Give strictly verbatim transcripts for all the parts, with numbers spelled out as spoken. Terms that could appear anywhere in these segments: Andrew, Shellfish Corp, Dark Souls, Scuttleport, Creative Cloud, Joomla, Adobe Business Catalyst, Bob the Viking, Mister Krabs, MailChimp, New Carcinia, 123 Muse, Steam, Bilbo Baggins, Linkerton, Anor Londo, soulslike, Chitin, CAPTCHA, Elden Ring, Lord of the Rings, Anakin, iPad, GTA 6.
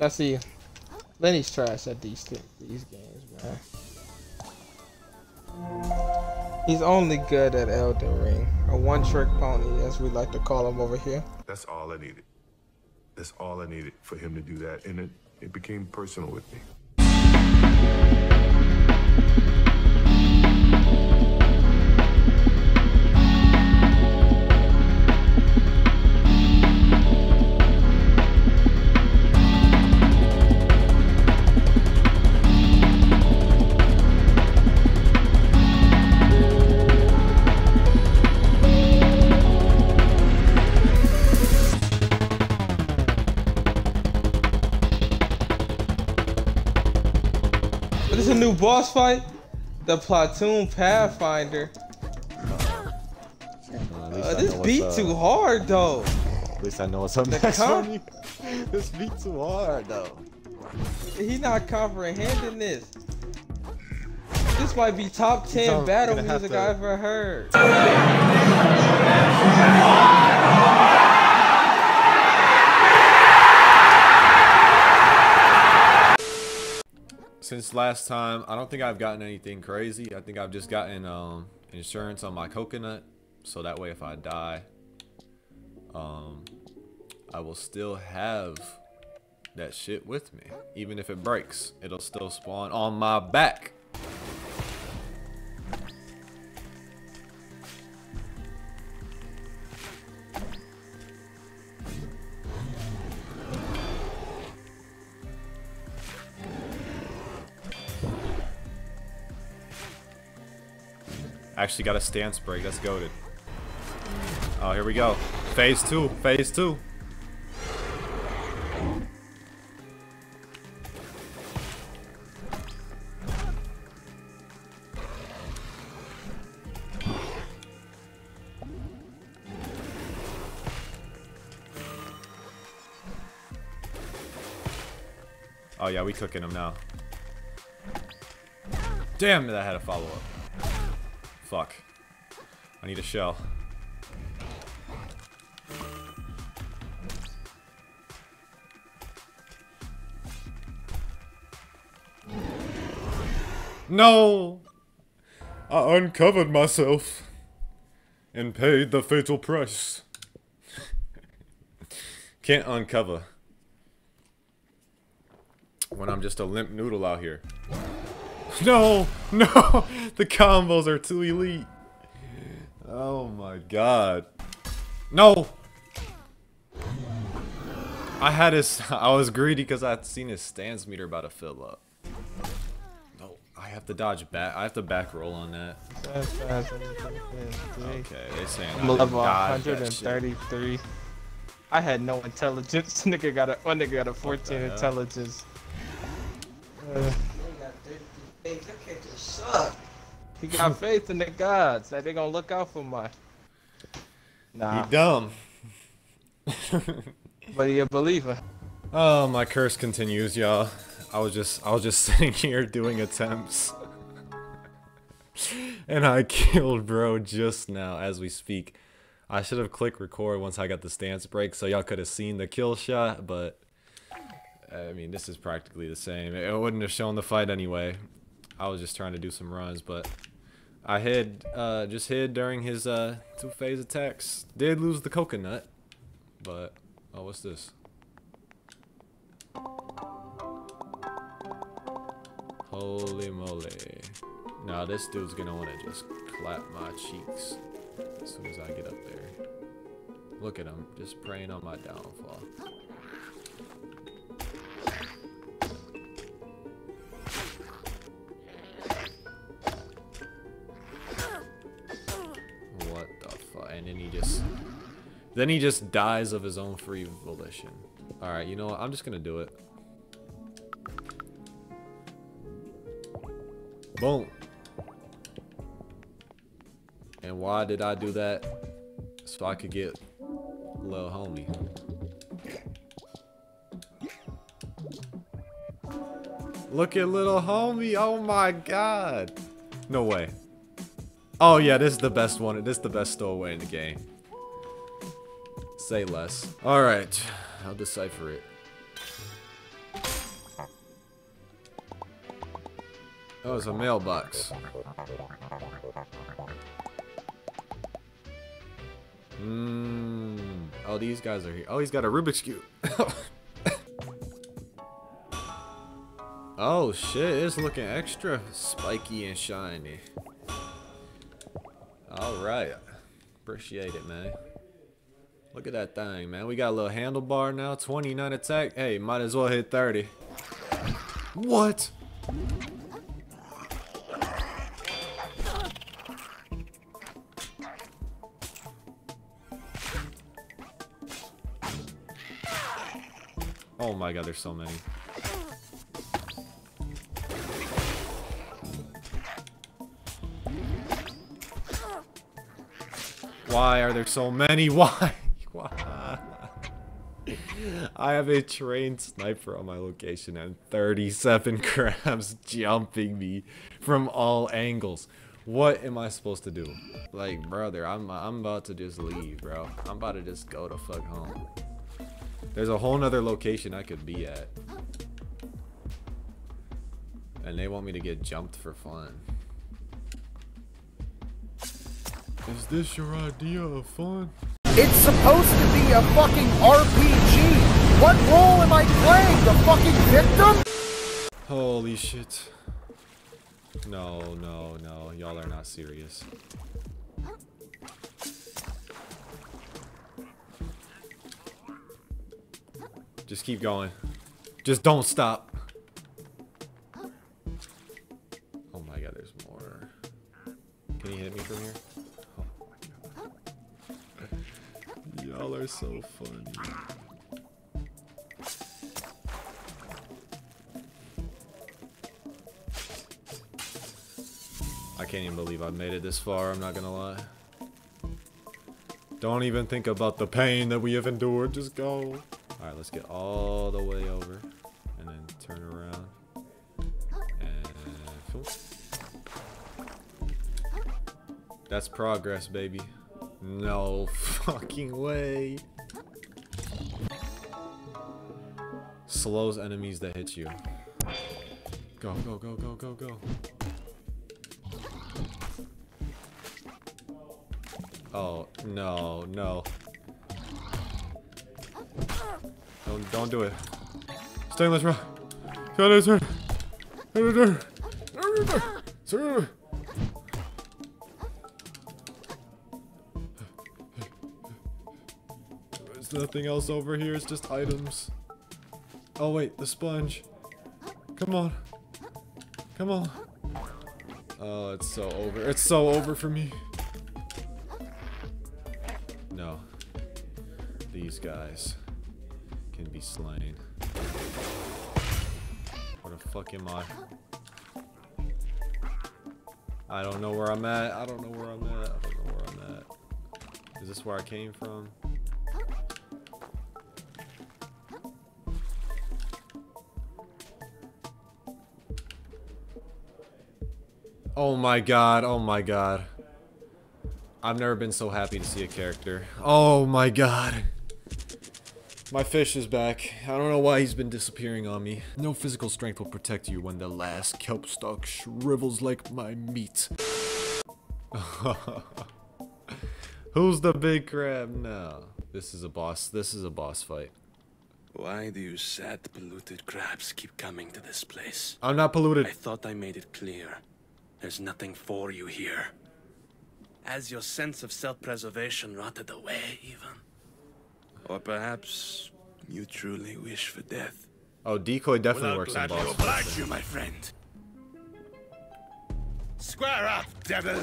That's the Lenny's trash at these these games, man. He's only good at Elden Ring, a one-trick pony, as we like to call him over here. That's all I needed. That's all I needed for him to do that, and it it became personal with me. Boss fight, the platoon Pathfinder. Uh, this beat uh, too hard though. At least I know it's something. This beat too hard though. He's not comprehending this. This might be top ten so battle music to... I ever heard. Since last time, I don't think I've gotten anything crazy. I think I've just gotten um, insurance on my coconut, so that way if I die, um, I will still have that shit with me. Even if it breaks, it'll still spawn on my back. Actually got a stance break. That's goated. Oh, here we go. Phase two. Phase two. Oh yeah, we cooking him now. Damn, that had a follow up. Fuck. I need a shell. No! I uncovered myself and paid the fatal price. Can't uncover when I'm just a limp noodle out here. No, no, the combos are too elite. Oh my god. No. I had his, I was greedy because I'd seen his stance meter about to fill up. No, I have to dodge back, I have to back roll on that. Okay, they saying I'm level one thirty-three. I had no intelligence. Nigga got a, one nigga got a fourteen intelligence. Uh, He got faith in the gods that they gonna look out for my. Nah. He dumb. But he a believer. Oh, my curse continues, y'all. I was just, I was just sitting here doing attempts, and I killed bro just now as we speak. I should have clicked record once I got the stance break, so y'all could have seen the kill shot. But I mean, this is practically the same. It wouldn't have shown the fight anyway. I was just trying to do some runs, but I hid, uh, just hid during his uh, two-phase attacks. Did lose the coconut, but oh, what's this? Holy moly! Now this dude's gonna want to just clap my cheeks as soon as I get up there. Look at him, just preying on my downfall. Then he just dies of his own free volition. Alright, you know what? I'm just gonna do it. Boom. And why did I do that? So I could get little homie. Look at little homie. Oh my god. No way. Oh yeah, this is the best one. This is the best stowaway in the game. Say less. Alright, I'll decipher it. That was a mailbox. Mmm. Oh, these guys are here. Oh, he's got a Rubik's Cube. Oh, shit. It's looking extra spiky and shiny. Alright. Appreciate it, man. Look at that thing, man. We got a little handlebar now. twenty-nine attack. Hey, might as well hit thirty. What? Oh my god, there's so many. Why are there so many? Why? Why? I have a trained sniper on my location and thirty-seven crabs jumping me from all angles. What am I supposed to do? Like, brother, I'm, I'm about to just leave, bro. I'm about to just go the fuck home. There's a whole nother location I could be at. And they want me to get jumped for fun. Is this your idea of fun? It's supposed to be a fucking R P G! What role am I playing? The fucking victim? Holy shit. No, no, no. Y'all are not serious. Just keep going. Just don't stop. Oh my god, there's more. Can you hit me from here? Y'all are so funny. I can't even believe I made it this far, I'm not gonna lie. Don't even think about the pain that we have endured, just go. Alright, let's get all the way over and then turn around and that's progress, baby. No fucking way. Slows enemies that hit you. Go, go, go, go, go, go. Oh, no, no. Don't, don't do it. Stainless rock. Stainless rock. Nothing else over here, it's just items. Oh wait, the sponge. Come on. Come on. Oh, it's so over. It's so over for me. No. These guys can be slain. Where the fuck am I? I don't know where I'm at. I don't know where I'm at. I don't know where I'm at. Is this where I came from? Oh my god, oh my god. I've never been so happy to see a character. Oh my god. My fish is back. I don't know why he's been disappearing on me. No physical strength will protect you when the last kelp stalk shrivels like my meat. Who's the big crab now? This is a boss. This is a boss fight. Why do you sad, polluted crabs keep coming to this place? I'm not polluted. I thought I made it clear. There's nothing for you here. Has your sense of self-preservation rotted away, even? Or perhaps you truly wish for death? Oh, decoy definitely works in boss. Oblige you, my friend. Square up, devil!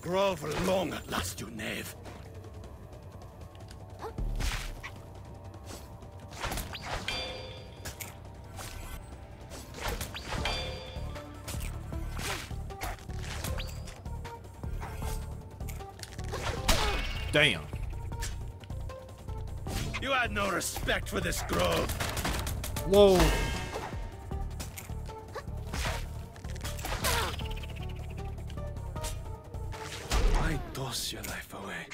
Grove will long at last, you knave. Damn. You had no respect for this grove. Whoa. Why toss your life away?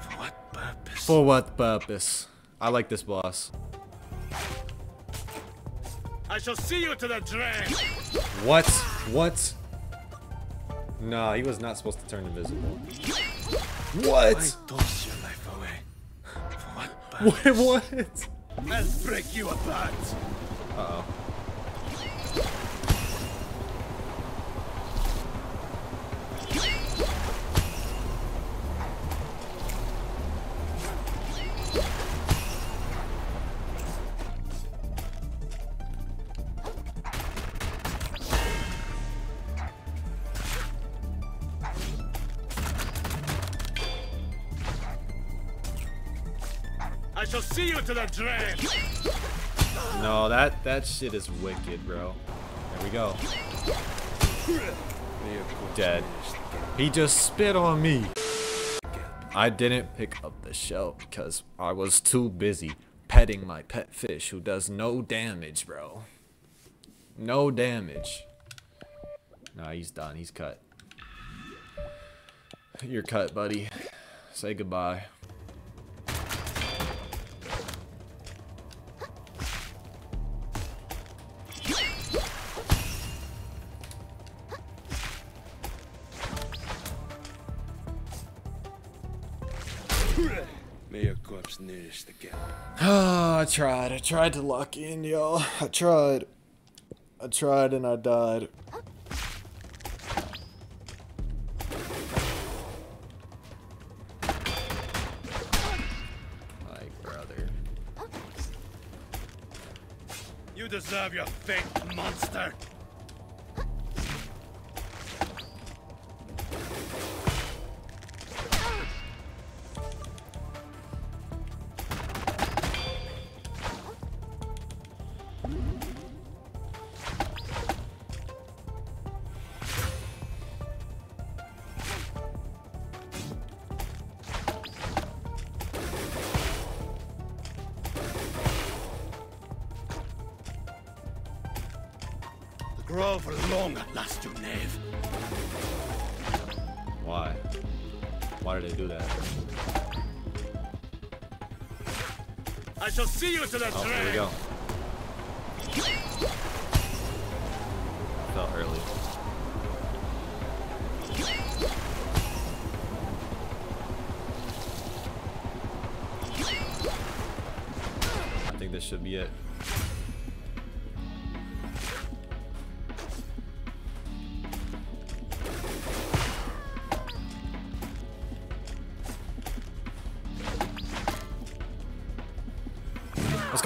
For what purpose? For what purpose? I like this boss. I shall see you to the drain. What? What? Nah, he was not supposed to turn invisible. What? Why toss your life away? For what purpose? What? What? I'll break you apart. Uh oh. I shall see you to the drain. No, that that shit is wicked, bro. There we go. Dead. He just spit on me. I didn't pick up the shell because I was too busy petting my pet fish who does no damage, bro. No damage. Nah, he's done. He's cut. You're cut, buddy. Say goodbye. Oh, I tried. I tried to lock in, y'all. I tried. I tried and I died. My brother. You deserve your fate, monster. Grow for long at last, you knave. Why? Why did they do that? I shall see you to the oh, train. Here we go. I fell early. I think this should be it.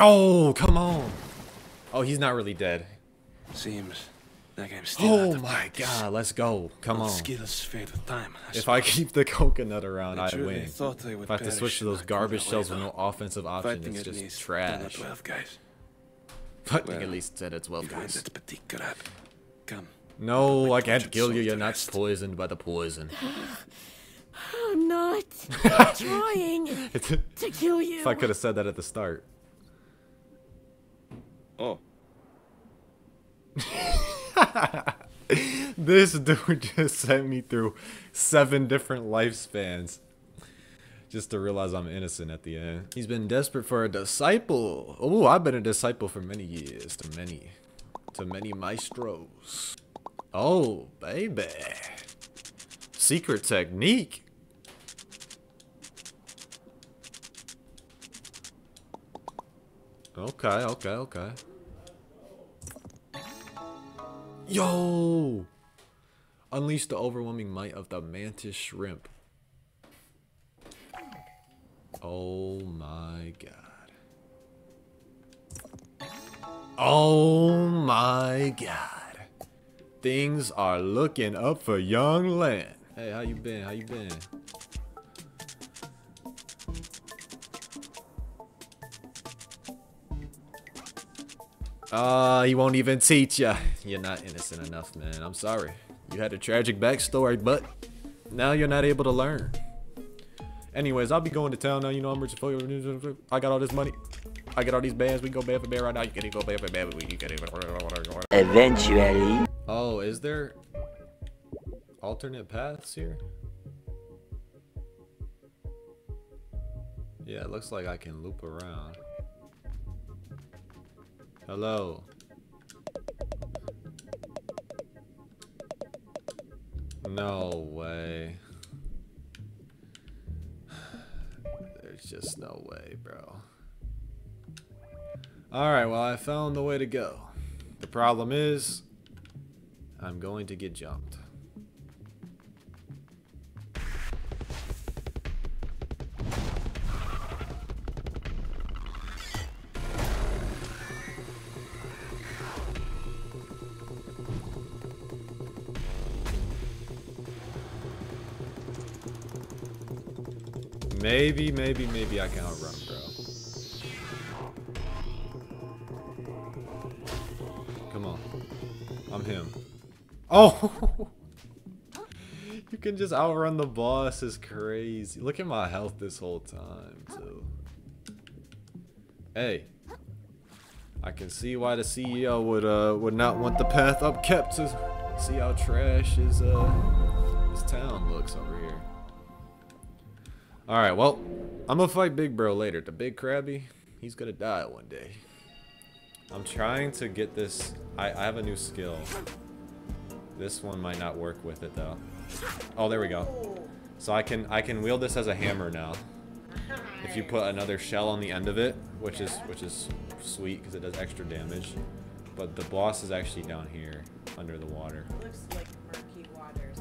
Oh, come on. Oh, he's not really dead. Seems like I'm still oh out of my practice. God, let's go. Come on. Time, I if I keep the coconut around, I, I win. I if I have to switch to those garbage shells with no offensive option, it's just trash. But well, at least said it's well, guys. Come. No, I can't kill you. You're not poisoned by the poison. I'm not trying to kill you. If I could have said that at the start. Oh. This dude just sent me through seven different lifespans just to realize I'm innocent at the end. He's been desperate for a disciple. Oh, I've been a disciple for many years, to many, to many maestros. Oh, baby. Secret technique. Okay, okay, okay. Yo! Unleash the overwhelming might of the mantis shrimp. Oh my god. Oh my god. Things are looking up for young Lan. Hey, how you been? How you been? Uh, he won't even teach ya. You're not innocent enough, man. I'm sorry. You had a tragic backstory, but now you're not able to learn. Anyways, I'll be going to town now. You know, I'm rich. I got all this money. I got all these bands. We can go band for band right now. You can go band for band. You can eventually. Oh, is there alternate paths here? Yeah, it looks like I can loop around. Hello. No way. There's just no way, bro. Alright, well, I found the way to go. The problem is, I'm going to get jumped. Maybe, maybe, maybe I can outrun, bro. Come on. I'm him. Oh! You can just outrun the boss. It's crazy. Look at my health this whole time, too. Hey. I can see why the C E O would uh would not want the path up kept to see how trash his, uh, his town looks over here. Alright, well, I'm gonna fight Big Bro later. The Big Crabby, he's gonna die one day. I'm trying to get this. I, I have a new skill. This one might not work with it though. Oh, there we go. So I can I can wield this as a hammer now. If you put another shell on the end of it, which is which is sweet because it does extra damage. But the boss is actually down here under the water. It looks like murky waters.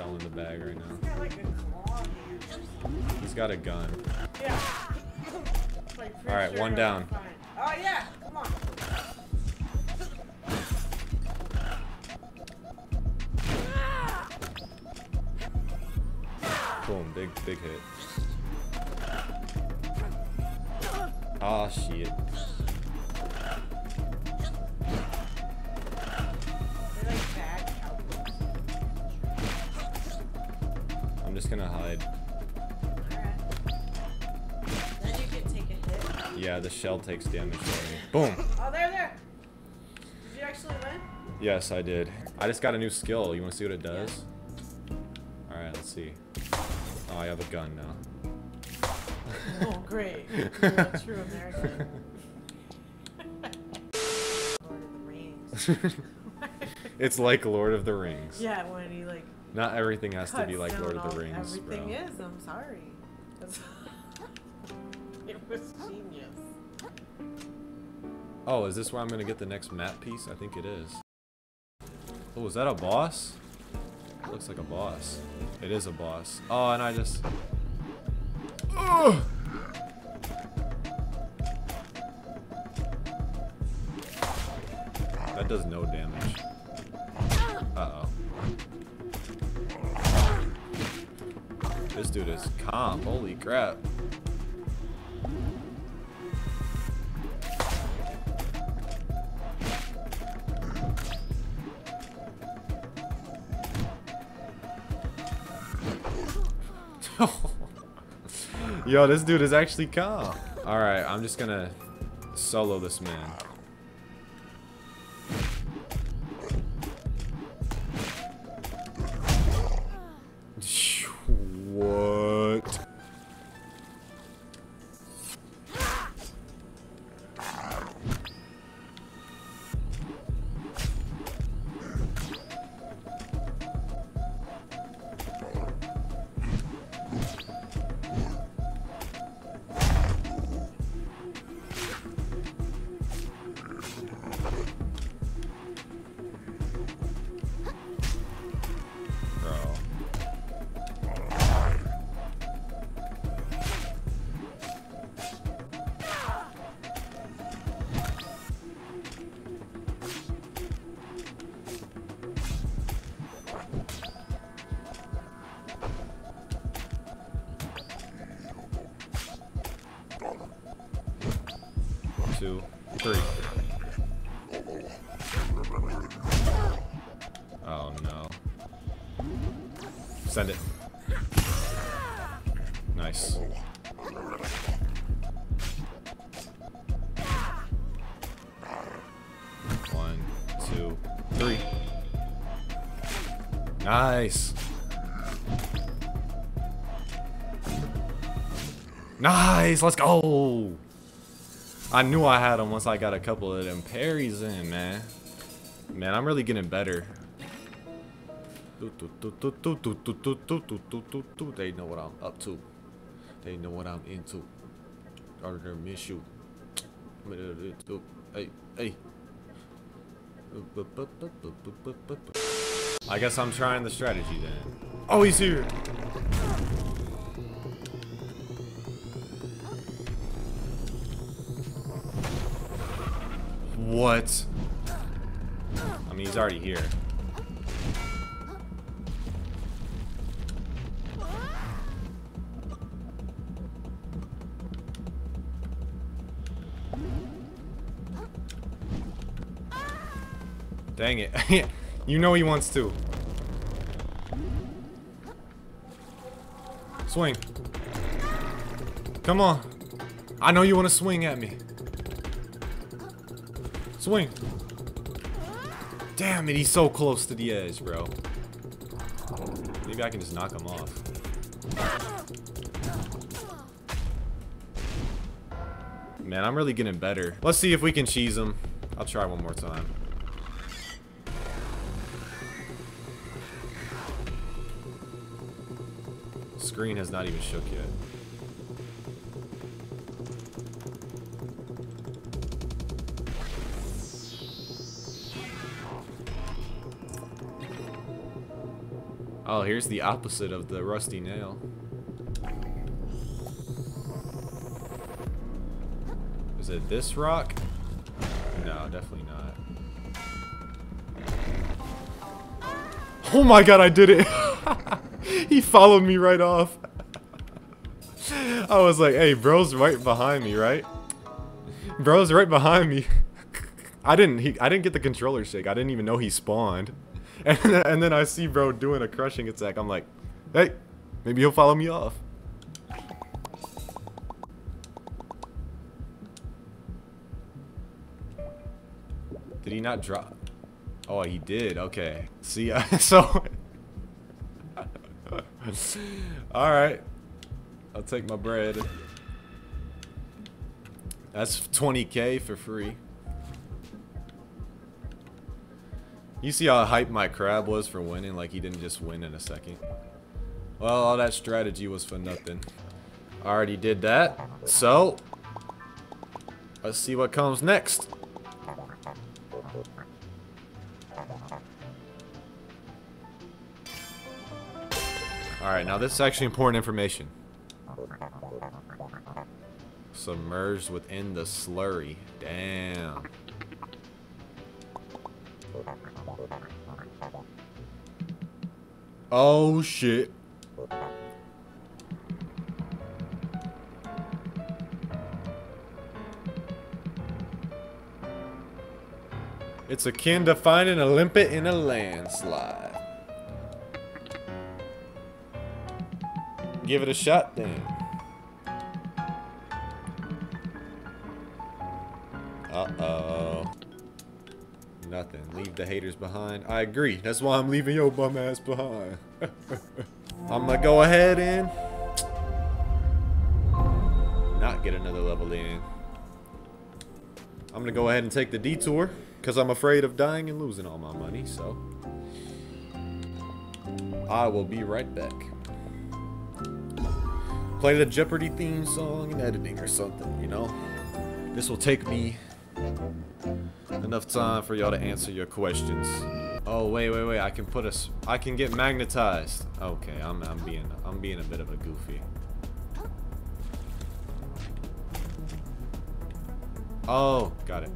In the bag right now. He's got, like, a He's got a gun. Yeah. Like, all right, sure one down. Fine. Oh yeah, come on. Boom, big, big hit. Ah, oh, shit. I'm just gonna hide. Alright. Then you can take a hit. Yeah, the shell takes damage for me. Boom! Oh, there, there! Did you actually win? Yes, I did. I just got a new skill. You wanna see what it does? Yeah. Alright, let's see. Oh, I have a gun now. Oh, great. You're a true American. Lord of the Rings. It's like Lord of the Rings. Yeah, when he, like, not everything has to be like Lord of the Rings, bro. Everything is. I'm sorry. That's it was genius. Oh, is this where I'm gonna get the next map piece? I think it is. Oh, is that a boss? It looks like a boss. It is a boss. Oh, and I just. Ugh! That does no damage. Uh oh. This dude is calm. Holy crap. Yo, this dude is actually calm. Alright, I'm just gonna solo this man. Two, three. Oh no. Send it. Nice. Nice. Nice, let's go. I knew I had them once I got a couple of them parries in, man. Man, I'm really getting better. They know what I'm up to. They know what I'm into. Or they miss you. Hey, hey. I guess I'm trying the strategy then. Oh, he's here. What? I mean, he's already here. Dang it. You know he wants to. Swing. Come on. I know you want to swing at me. Swing. Damn it, he's so close to the edge, bro. Maybe I can just knock him off. Man, I'm really getting better. Let's see if we can cheese him. I'll try one more time. Green has not even shook yet. Oh, here's the opposite of the rusty nail. Is it this rock? No, definitely not. Oh my god, I did it! He followed me right off. I was like, hey, bro's right behind me, right? Bro's right behind me. I didn't he, I didn't get the controller shake. I didn't even know he spawned. And then, and then I see bro doing a crushing attack. I'm like, hey, maybe he'll follow me off. Did he not drop? Oh, he did. Okay. See, uh, so... Alright, I'll take my bread. That's twenty K for free. You see how hyped my crab was for winning? Like, he didn't just win in a second. Well, all that strategy was for nothing. I already did that. So, let's see what comes next. Alright, now this is actually important information. Submerged within the slurry. Damn. Oh, shit. It's akin to finding a limpet in a landslide. Give it a shot then. Uh-oh. Nothing. Leave the haters behind. I agree. That's why I'm leaving your bum ass behind. I'm gonna go ahead and not get another level in. I'm gonna go ahead and take the detour because I'm afraid of dying and losing all my money, so I will be right back. Play the Jeopardy theme song in editing or something, you know? This will take me enough time for y'all to answer your questions. Oh, wait, wait, wait, I can put a... I can get magnetized. Okay, I'm, I'm being... I'm being a bit of a goofy. Oh, got it.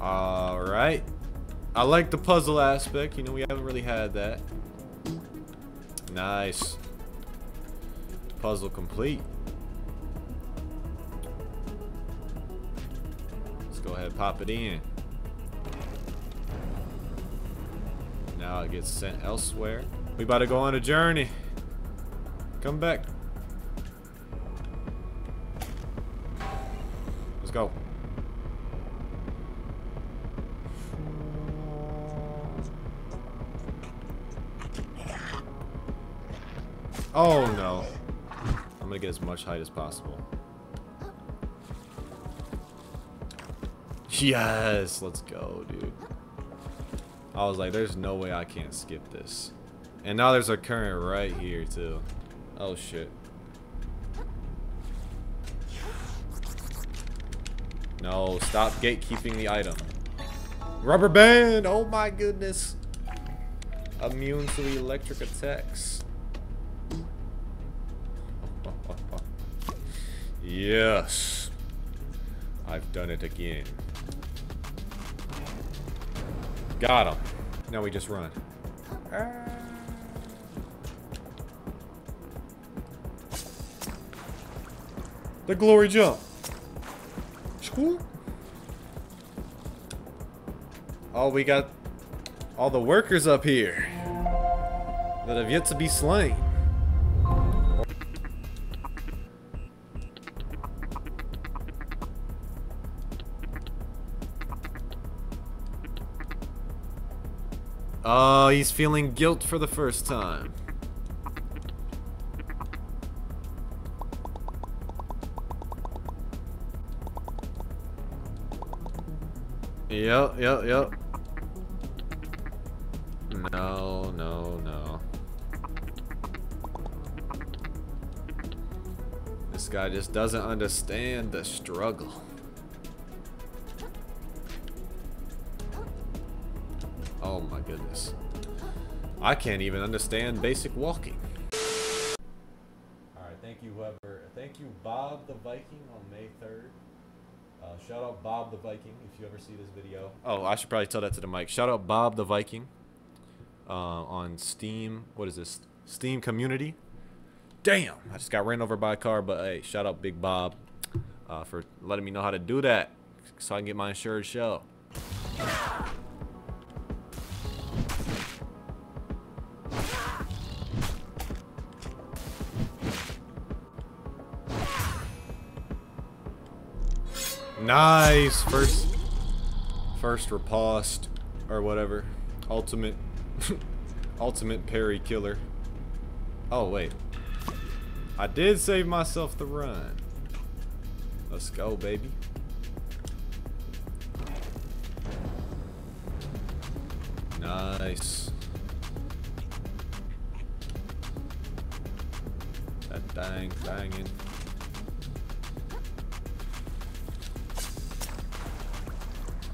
Alright. I like the puzzle aspect, you know, we haven't really had that. Nice. Puzzle complete. Let's go ahead and pop it in. Now it gets sent elsewhere. We about to go on a journey. Come back. Let's go. Oh no. I'm gonna get as much height as possible. Yes, let's go, dude. I was like, there's no way I can't skip this. And now there's a current right here too. Oh shit. No, stop gatekeeping the item. Rubber band! Oh my goodness. Immune to the electric attacks. Yes. I've done it again. Got him. Now we just run. The glory jump. Cool. Oh, we got all the workers up here that have yet to be slain. Oh, he's feeling guilt for the first time. Yep, yep, yep. No, no, no. This guy just doesn't understand the struggle. Oh my goodness. I can't even understand basic walking. Alright, thank you whoever. Thank you Bob the Viking on May third. Uh, shout out Bob the Viking if you ever see this video. Oh, I should probably tell that to the mic. Shout out Bob the Viking uh, on Steam. What is this? Steam community. Damn, I just got ran over by a car, but hey, shout out Big Bob uh, for letting me know how to do that so I can get my insured shell. Nice! First first riposte or whatever. Ultimate ultimate parry killer. Oh wait. I did save myself the run. Let's go, baby. Nice. That dang banging.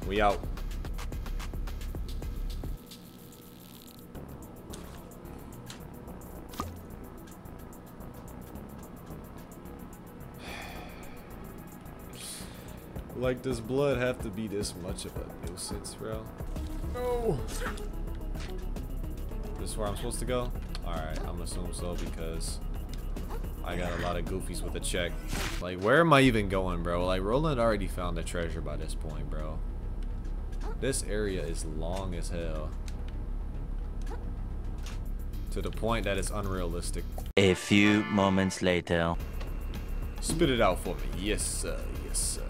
We out. Like, does blood have to be this much of a nuisance, bro? No. This is where I'm supposed to go? Alright, I'm gonna assume so because I got a lot of goofies with a check. Like, where am I even going, bro? Like, Roland already found the treasure by this point, bro. This area is long as hell. To the point that it's unrealistic. A few moments later. Spit it out for me. Yes, sir. Yes, sir.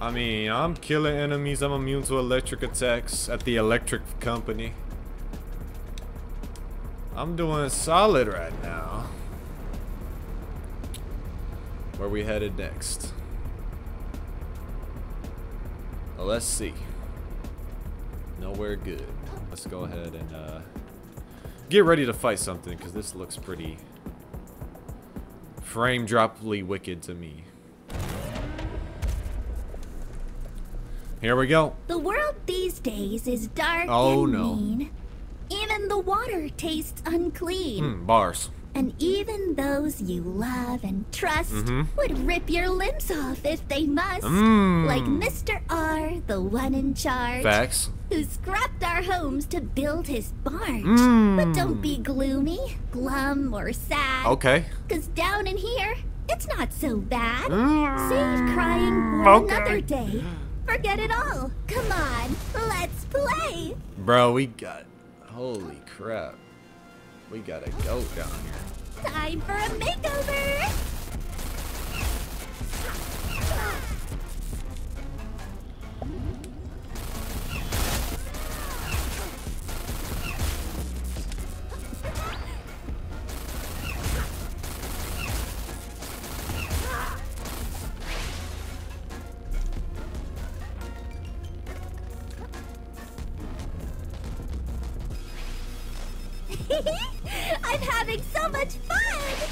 I mean, I'm killing enemies. I'm immune to electric attacks at the electric company. I'm doing solid right now. Where we headed next? Let's see. Nowhere good. Let's go ahead and uh, get ready to fight something because this looks pretty frame droply wicked to me. Here we go. The world these days is dark oh, and no. mean. Even the water tastes unclean. Mm, bars. And even those you love and trust mm-hmm. would rip your limbs off if they must. Mm. Like Mister R, the one in charge. Facts. Who scrapped our homes to build his barge. Mm. But don't be gloomy, glum, or sad. Okay. Cause down in here, it's not so bad. Mm. Save crying for okay. another day. Forget it all. Come on, let's play. Bro, we got... Holy crap. We gotta go down here. Time for a makeover. I'm having so much fun!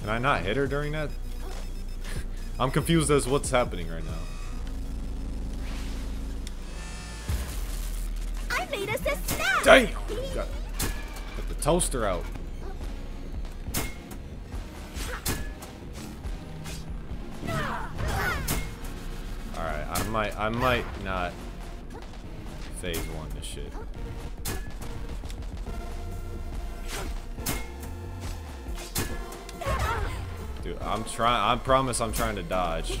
Can I not hit her during that? I'm confused as what's happening right now. I made us a snack! Damn! Got the toaster out. Alright, I might I might not phase one this shit. Dude, I'm trying. I promise I'm trying to dodge.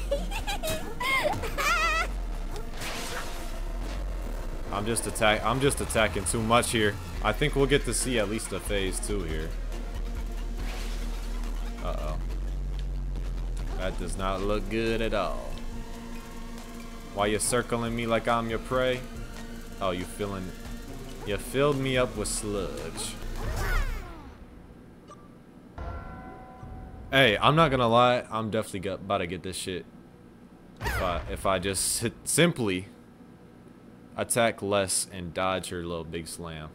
I'm just attack. I'm just attacking too much here. I think we'll get to see at least a phase two here. Uh oh. That does not look good at all. Why you circling me like I'm your prey? Oh, you feeling? You filled me up with sludge. Hey, I'm not gonna lie, I'm definitely got, about to get this shit. If I, if I just hit, simply attack less and dodge her little big slam.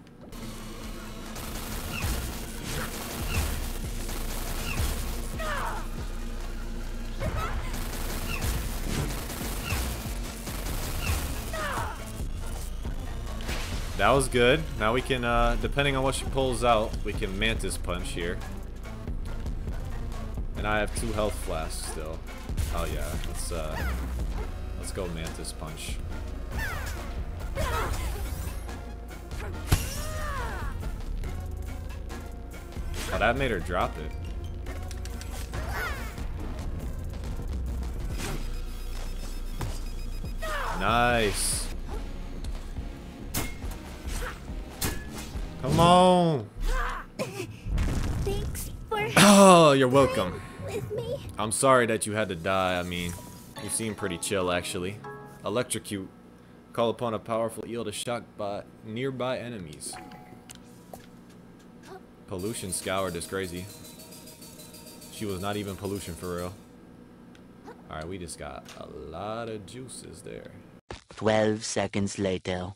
That was good. Now we can, uh, depending on what she pulls out, we can Mantis Punch here. And I have two health flasks still. Oh yeah, let's uh, let's go Mantis Punch. Oh, that made her drop it. Nice. Come on. Thanks for. Oh, you're welcome. Me? I'm sorry that you had to die. I mean, you seem pretty chill, actually. Electrocute. Call upon a powerful eel to shock by nearby enemies. Pollution scoured is crazy. She was not even pollution for real. Alright, we just got a lot of juices there. Twelve seconds later.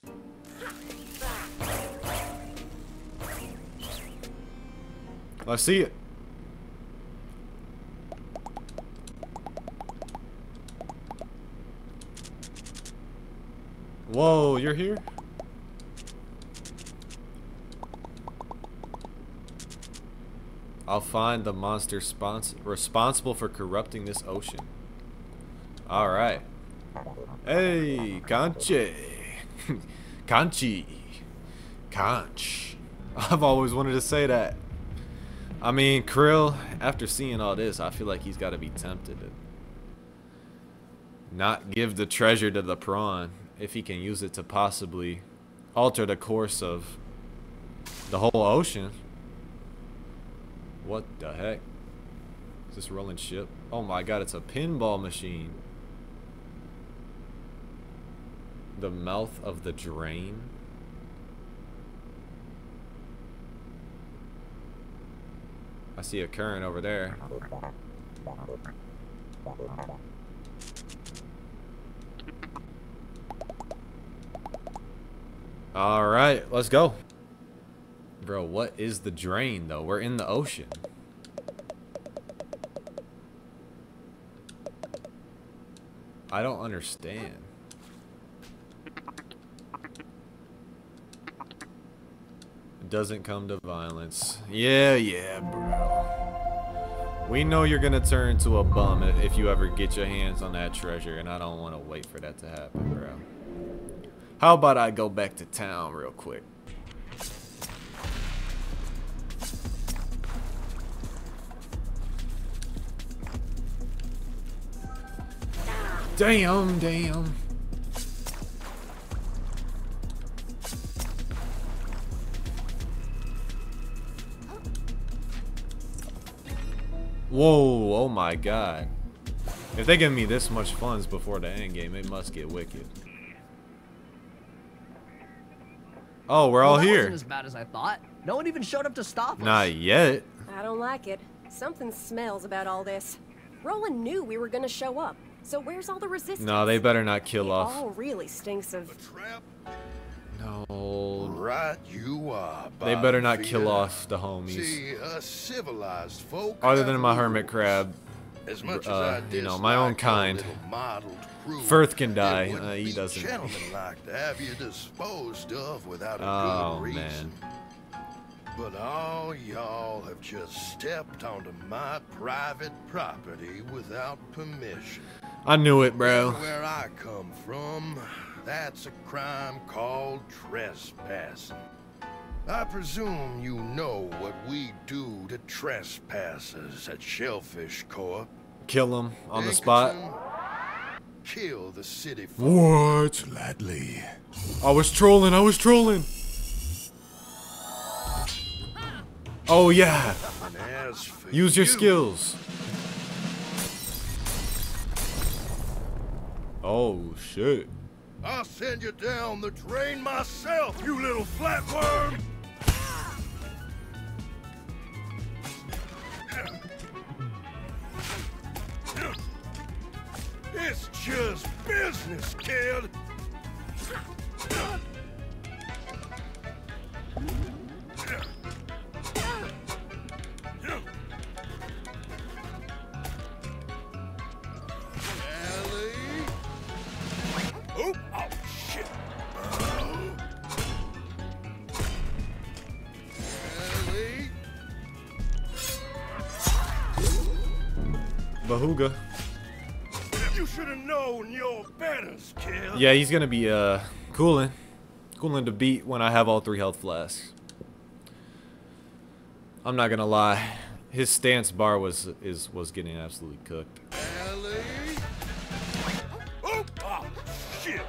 Let's see it. Whoa, you're here? I'll find the monster spons- responsible for corrupting this ocean. Alright. Hey, Kanchi. Kanchi. Conch. I've always wanted to say that. I mean, Krill, after seeing all this, I feel like he's got to be tempted to not give the treasure to the prawn. If he can use it to possibly alter the course of the whole ocean. What the heck? Is this rolling ship? Oh my god, it's a pinball machine. The mouth of the drain. I see a current over there. All right, let's go. Bro, what is the drain though? We're in the ocean. I don't understand. It doesn't come to violence. Yeah, yeah, bro. We know you're gonna turn to a bum if you ever get your hands on that treasure, and I don't wanna wait for that to happen, bro. How about I go back to town real quick? Damn, damn. Whoa, oh my god. If they give me this much funds before the end game, it must get wicked. Oh, we're all well, that here. Wasn't as bad as I thought. No one even showed up to stop us. Not yet. I don't like it. Something smells about all this. Roland knew we were gonna show up, so where's all the resistance? No, they better not kill it off. All really stinks of. A trap. No. Right you are. They better not kill off the homies. See, uh, civilized folk other than my hermit crab. As much uh, as I you know, my own kind. Crew, Firth can die. Uh, he doesn't. Like to have you disposed of without a oh, good man. But all y'all have just stepped onto my private property without permission. I knew it, bro. Where I come from, that's a crime called trespassing. I presume you know what we do to trespassers at Shellfish Corp. Kill them on Linkerton, the spot. Kill the city. What, Ladley? I was trolling. I was trolling. Oh yeah. Use your you. skills. Oh shit. I'll send you down the drain myself, you little flatworm. It's just business, kid. Bahooga. You should have known your betters, kid. Yeah, he's gonna be uh cooling, cooling to beat when I have all three health flasks. I'm not gonna lie, his stance bar was is was getting absolutely cooked. Ellie. Oh, oh shit.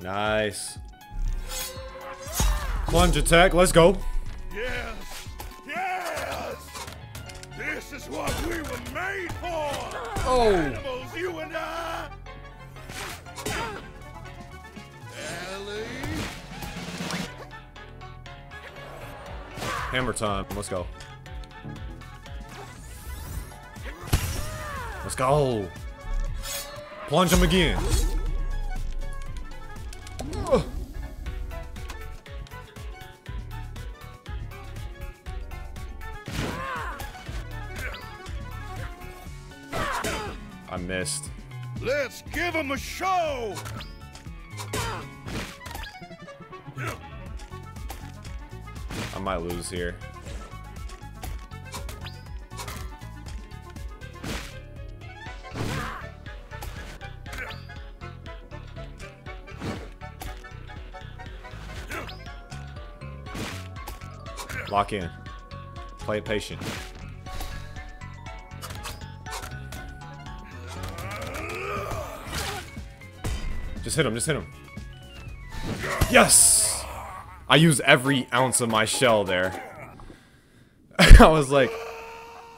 Nice. Plunge attack, let's go. Yes, yes. This is what we were made for. Oh. Animals, you and I. Ellie. Hammer time, let's go. Let's go. Plunge him again. I missed. Let's give him a show. I might lose here. Lock in. Play it patient. Just hit him, just hit him. Yes! I used every ounce of my shell there. I was like,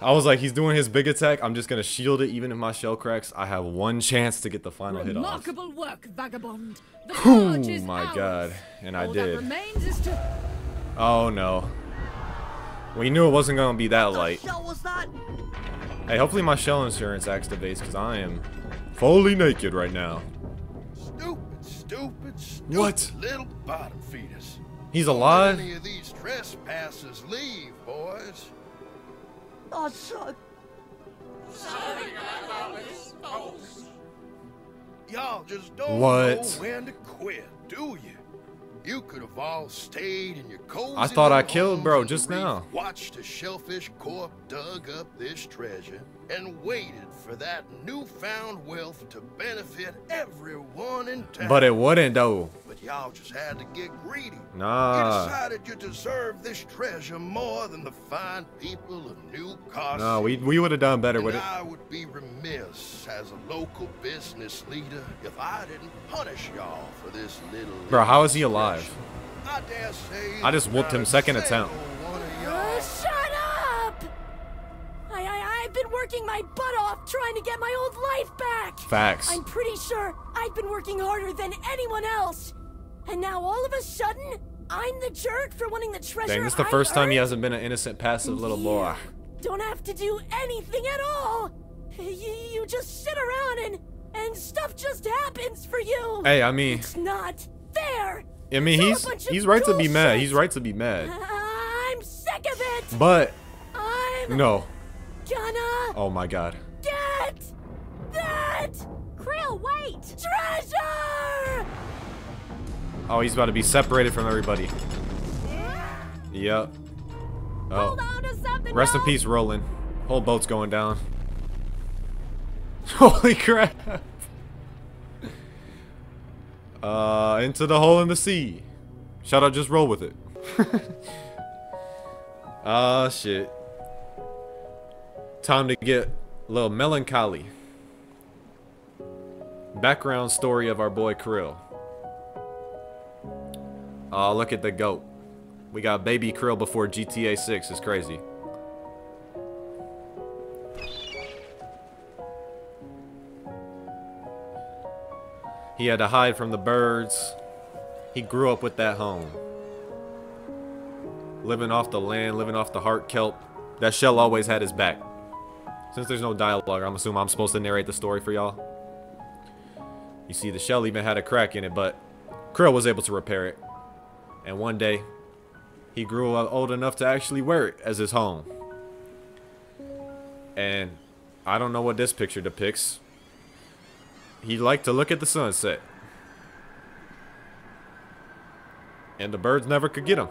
I was like, he's doing his big attack. I'm just gonna shield it even if my shell cracks. I have one chance to get the final Remarkable hit off. Work, vagabond. Oh my ours. God. And All I did. Oh no. We knew it wasn't going to be that light. That? Hey, hopefully my shell insurance activates because I am fully naked right now. Stupid, stupid, stupid what? Little bottom fetus. He's alive? How many of these trespassers leave, boys? Oh, son. Sorry, I always post. Y'all just don't what? know when to quit, do you? You could have all stayed in your cozy. I thought I killed bro just now. Watched the Shellfish Corp dug up this treasure and waited for that newfound wealth to benefit everyone in town. But it wouldn't though. But y'all just had to get greedy. Nah. You decided you deserved this treasure more than the fine people of New Carcinia. No, we we would have done better and with I it. I would be remiss as a local business leader if I didn't punish y'all for this little... Bro, how is he alive? I dare say... I just whooped him second attempt. Uh, shut up! I, I, I've been working my butt off trying to get my old life back! Facts. I'm pretty sure I've been working harder than anyone else. And now all of a sudden, I'm the jerk for wanting the treasure. Dang, this is the first time he hasn't been an innocent, passive little boy. Don't have to do anything at all. You, you just sit around and and stuff just happens for you. Hey, I mean, it's not fair. I mean, he's he's right to be mad. He's right to be mad. I'm sick of it. But I'm no. Gonna. Oh my God. Get that. Krill, wait. Treasure. Oh, he's about to be separated from everybody. Yep. Oh. Hold on to something. Rest in peace, Roland. Whole boat's going down. Holy crap! Uh, into the hole in the sea. Shout out, just roll with it. Ah, uh, shit. Time to get a little melancholy. Background story of our boy Krill. Oh, uh, look at the goat. We got baby Krill before G T A six. It's crazy. He had to hide from the birds. He grew up with that home. Living off the land, living off the heart kelp. That shell always had his back. Since there's no dialogue, I'm assuming I'm supposed to narrate the story for y'all. You see, the shell even had a crack in it, but Krill was able to repair it. And one day, he grew up old enough to actually wear it as his home. And I don't know what this picture depicts. He liked to look at the sunset. And the birds never could get him.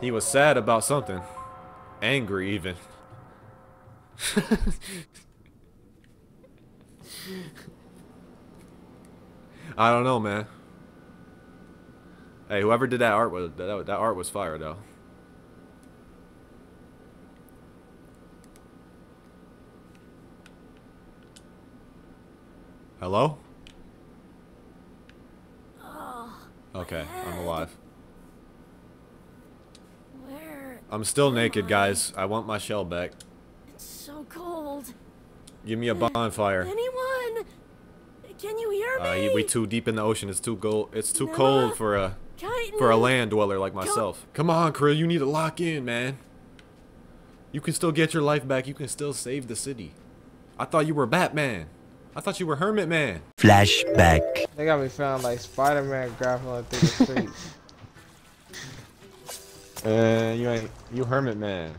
He was sad about something. Angry even. I don't know, man. Hey, whoever did that art was that, that art was fire though. Hello? Oh, okay, I'm alive. Where? I'm still naked, I? guys. I want my shell back. It's so cold. Give me a bonfire. Anyone? Can you hear me? Uh, we too deep in the ocean. It's too cold. It's too no. cold for a for a land dweller like myself. Go. Come on, Krill. You need to lock in, man. You can still get your life back. You can still save the city. I thought you were Batman. I thought you were Hermit Man. Flashback. They got me found like Spider-Man grappling through the streets. Uh, you ain't you Hermit Man.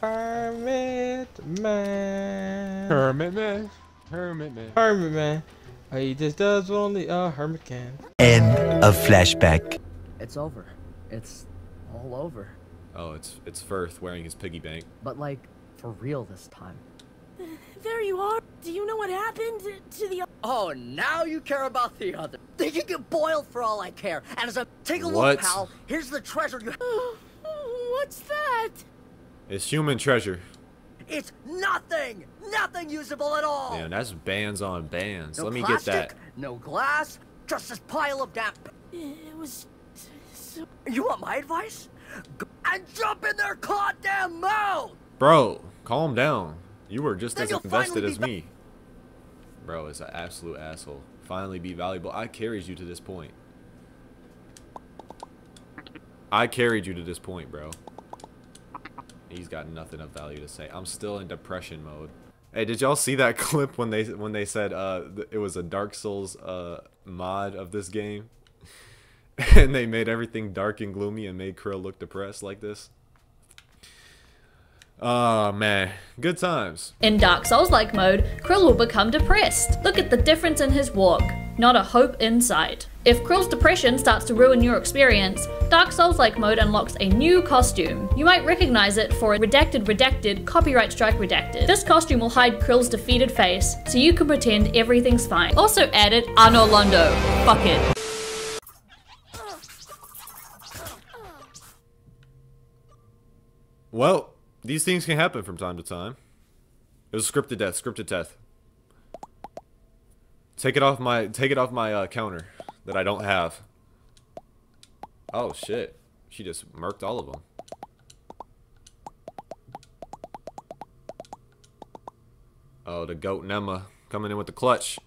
Hermit Man. Hermit Man. Hermit Man. Hermit Man. Oh, he just does what only a hermit can. End of flashback. It's over. It's all over. Oh, it's it's Firth wearing his piggy bank. But like for real this time. There you are. Do you know what happened to the... Oh, now you care about the other. They can get boiled for all I care. And as a... Take a look, pal. Here's the treasure you... What's that? It's human treasure. It's nothing. Nothing usable at all. Man, that's bands on bands. No Let me plastic, get that. No glass. Just this pile of damp... It was... So... You want my advice? Go and jump in their goddamn mouth! Bro, calm down. You were just as invested as me. Bro is an absolute asshole. Finally be valuable. I carried you to this point. I carried you to this point, bro. He's got nothing of value to say. I'm still in depression mode. Hey, did y'all see that clip when they when they said uh, it was a Dark Souls uh, mod of this game? And they made everything dark and gloomy and made Krill look depressed like this? Oh man, good times. In Dark Souls-like mode, Krill will become depressed. Look at the difference in his walk, not a hope in sight. If Krill's depression starts to ruin your experience, Dark Souls-like mode unlocks a new costume. You might recognize it for a redacted redacted copyright strike redacted. This costume will hide Krill's defeated face, so you can pretend everything's fine. Also added Anor Londo. Fuck it. Well. These things can happen from time to time. It was scripted death. Scripted death. Take it off my take it off my uh, counter that I don't have. Oh shit! She just murked all of them. Oh, the goat Nema coming in with the clutch.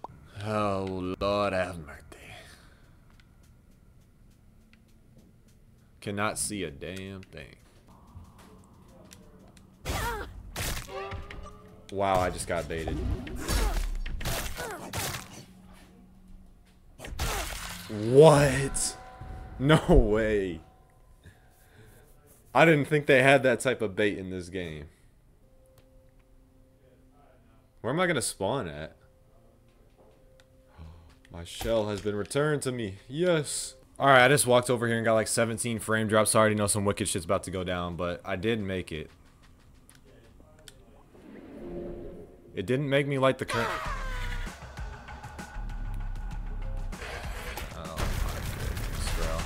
Oh Lord, have mercy. Cannot see a damn thing. Wow, I just got baited. What? No way. I didn't think they had that type of bait in this game. Where am I gonna spawn at? My shell has been returned to me. Yes. Alright, I just walked over here and got like seventeen frame drops. I already know some wicked shit's about to go down, but I did make it. It didn't make me like the current. Oh my goodness, bro.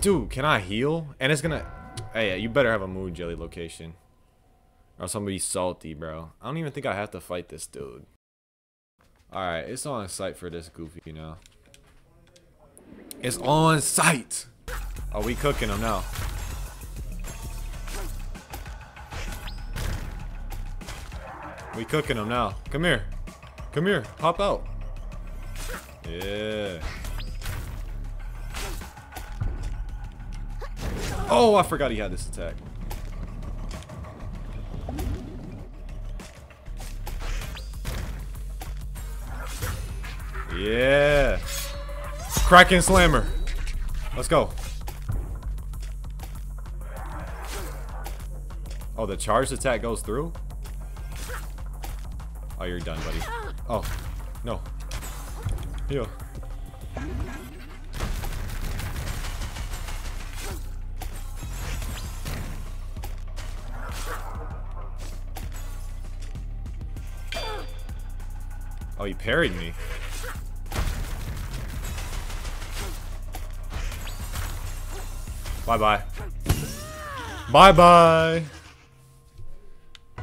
Dude, can I heal? And it's gonna... Hey, you better have a mood jelly location. Or else I'm gonna be salty, bro. I don't even think I have to fight this dude. Alright, it's on site for this goofy, you know. It's on site! Oh, we cooking him now. We cooking him now. Come here. Come here. Pop out. Yeah. Oh, I forgot he had this attack. Yeah. Kraken Slammer. Let's go. Oh, the charged attack goes through? Oh, you're done, buddy. Oh, no. Heal. Oh, he parried me. Bye-bye. Bye-bye.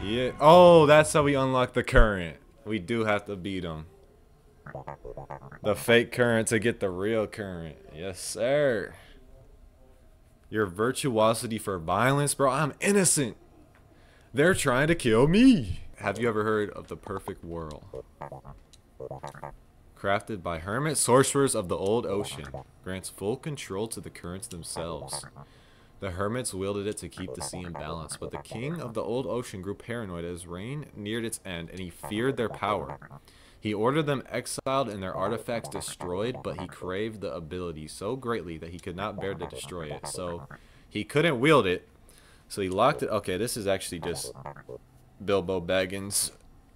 Yeah. Oh, that's how we unlock the current. We do have to beat him. The fake current to get the real current. Yes, sir. Your virtuosity for violence, bro. I'm innocent. They're trying to kill me. Have you ever heard of the perfect whirl? Crafted by hermit sorcerers of the old ocean, grants full control to the currents themselves. The hermits wielded it to keep the sea in balance, but the king of the old ocean grew paranoid as reign neared its end, and he feared their power. He ordered them exiled and their artifacts destroyed, but he craved the ability so greatly that he could not bear to destroy it. So he couldn't wield it, so he locked it. Okay, this is actually just Bilbo Baggins.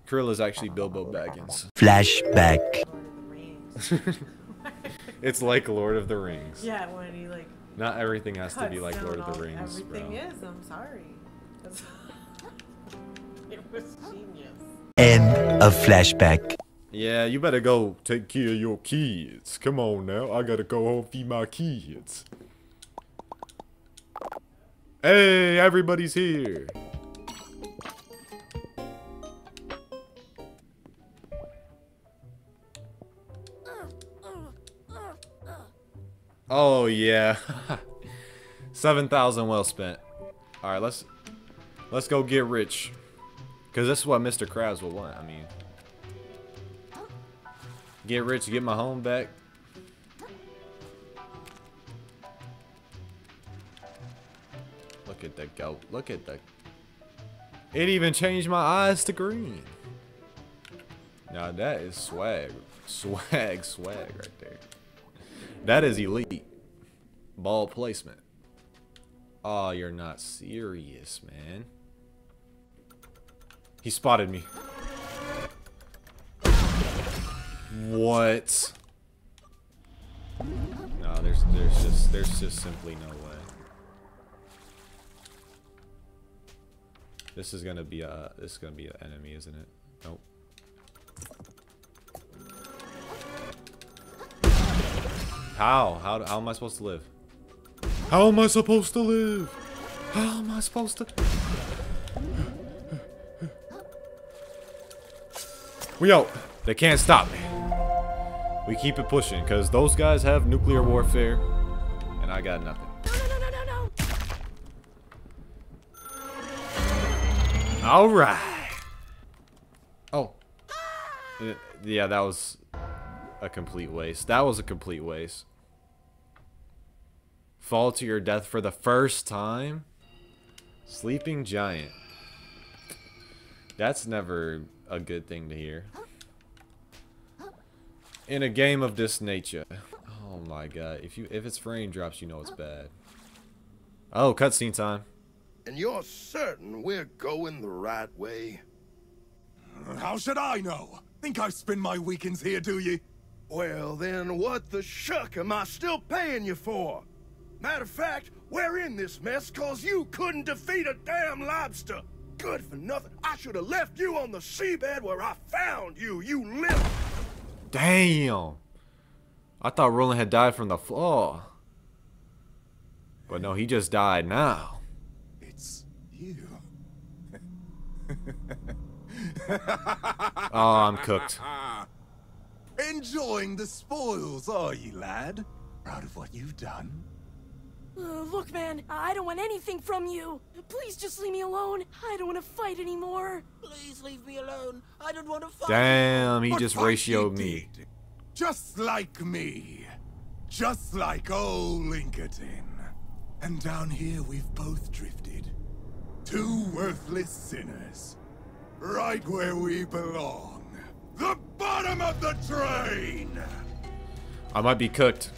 Krill is actually Bilbo Baggins. Flashback. It's like Lord of the Rings. Yeah, when he like. Not everything has to be like Lord of the Rings. Everything bro. is. I'm sorry. That's... It was genius. End of flashback. Yeah, you better go take care of your kids. Come on now, I gotta go home feed my kids. Hey, everybody's here. Oh, yeah. seven thousand well spent. All right, let's let's go get rich. Because that's what Mister Krabs will want. I mean, get rich, get my home back. Look at the goat. Look at the... It even changed my eyes to green. Now, that is swag. Swag, swag right there. That is elite. Ball placement. Oh, you're not serious, man. He spotted me. What? No, there's there's just there's just simply no way. This is gonna be a this is gonna be an enemy, isn't it? Nope. How? How how am I supposed to live? How am I supposed to live? How am I supposed to? We out. They can't stop me. We keep it pushing because those guys have nuclear warfare, and I got nothing. All right. Oh. Yeah, that was a complete waste. That was a complete waste. Fall to your death for the first time? Sleeping giant. That's never a good thing to hear. In a game of this nature. Oh my god. If you if it's frame drops, you know it's bad. Oh, cutscene time. And you're certain we're going the right way? How should I know? Think I spend my weekends here, do you? Well, then what the shuck am I still paying you for? Matter of fact, we're in this mess cause you couldn't defeat a damn lobster. Good for nothing. I should have left you on the seabed where I found you, you little... Damn. I thought Roland had died from the floor. But no, he just died now. You. Oh, I'm cooked. Enjoying the spoils, are you, lad? Proud of what you've done? Uh, look, man, I don't want anything from you. Please just leave me alone. I don't want to fight anymore. Please leave me alone. I don't want to fight. Damn, he but just ratioed me. Did. Just like me. Just like old Linkerton. And down here, we've both drifted. Two worthless sinners, right where we belong, the bottom of the drain. I might be cooked.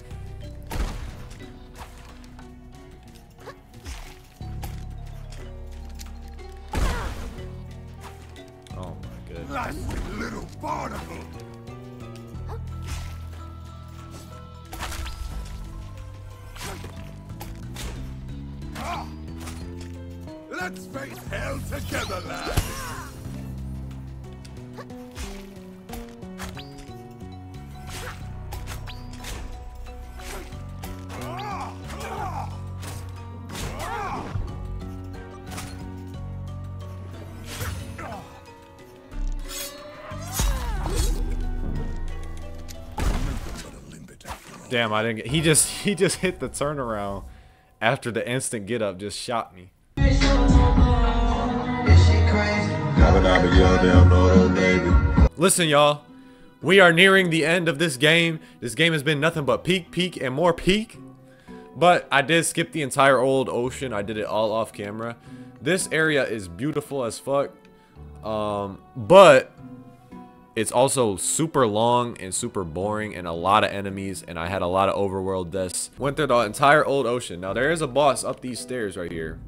Oh my goodness! Last little barnacle. Ah. Let's face hell together, lad! Damn, I didn't get, he just he just hit the turnaround after the instant get up just shot me. Listen, y'all, we are nearing the end of this game. This game has been nothing but peak, peak, and more peak. But I did skip the entire old ocean. I did it all off camera. This area is beautiful as fuck. Um, but it's also super long and super boring and a lot of enemies. And I had a lot of overworld deaths. Went through the entire old ocean. Now, there is a boss up these stairs right here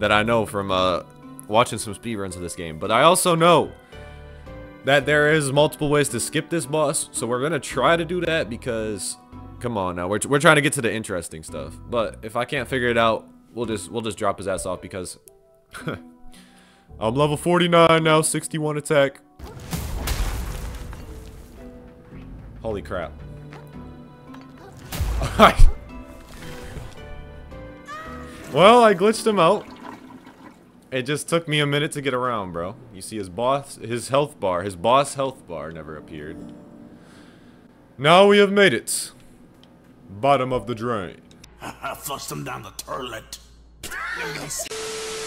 that I know from... Uh, watching some speedruns of this game, but I also know that there is multiple ways to skip this boss, so we're gonna try to do that because come on now, we're, we're trying to get to the interesting stuff. But if I can't figure it out, we'll just we'll just drop his ass off because I'm level forty-nine now, sixty-one attack. Holy crap. All right. Well, I glitched him out. It just took me a minute to get around, bro. You see his boss, his health bar, his boss health bar never appeared. Now we have made it. Bottom of the drain. I flushed him down the toilet.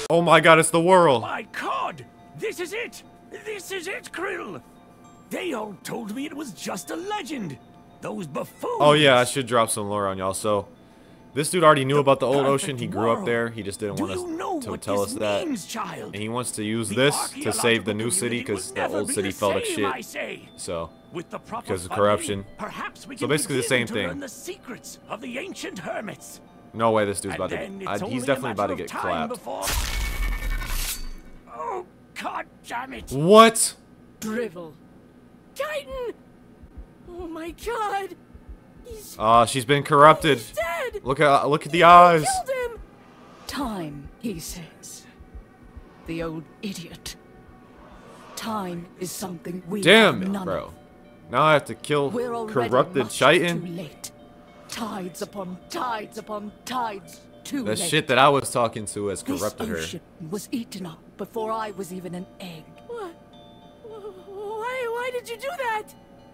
Oh my god, it's the whirl. My god, this is it. This is it, Krill. They all told me it was just a legend. Those buffoons. Oh yeah, I should drop some lore on y'all. So This dude already knew the about the old ocean. He grew world. up there. He just didn't Do want us you know to tell us means, that. Child? And he wants to use the this to save the new city because the old city fell like shit. So, with the because of corruption. Perhaps we so basically the same thing. The secrets of the ancient hermits. No way this dude's and about to... I, he's definitely about to get clapped. Before... Oh, God damn it. What? Drivel. Titan! Oh, my God. Ah, uh, she's been corrupted. Look at look at the eyes. Him. Time, he says. The old idiot. Time is something we. Damn it, bro. Now I have to kill corrupted Chitin. Tides upon tides upon tides. Too late. The shit that I was talking to has corrupted her. This ocean was eaten up before I was even an egg. What? Why? Why did you do that?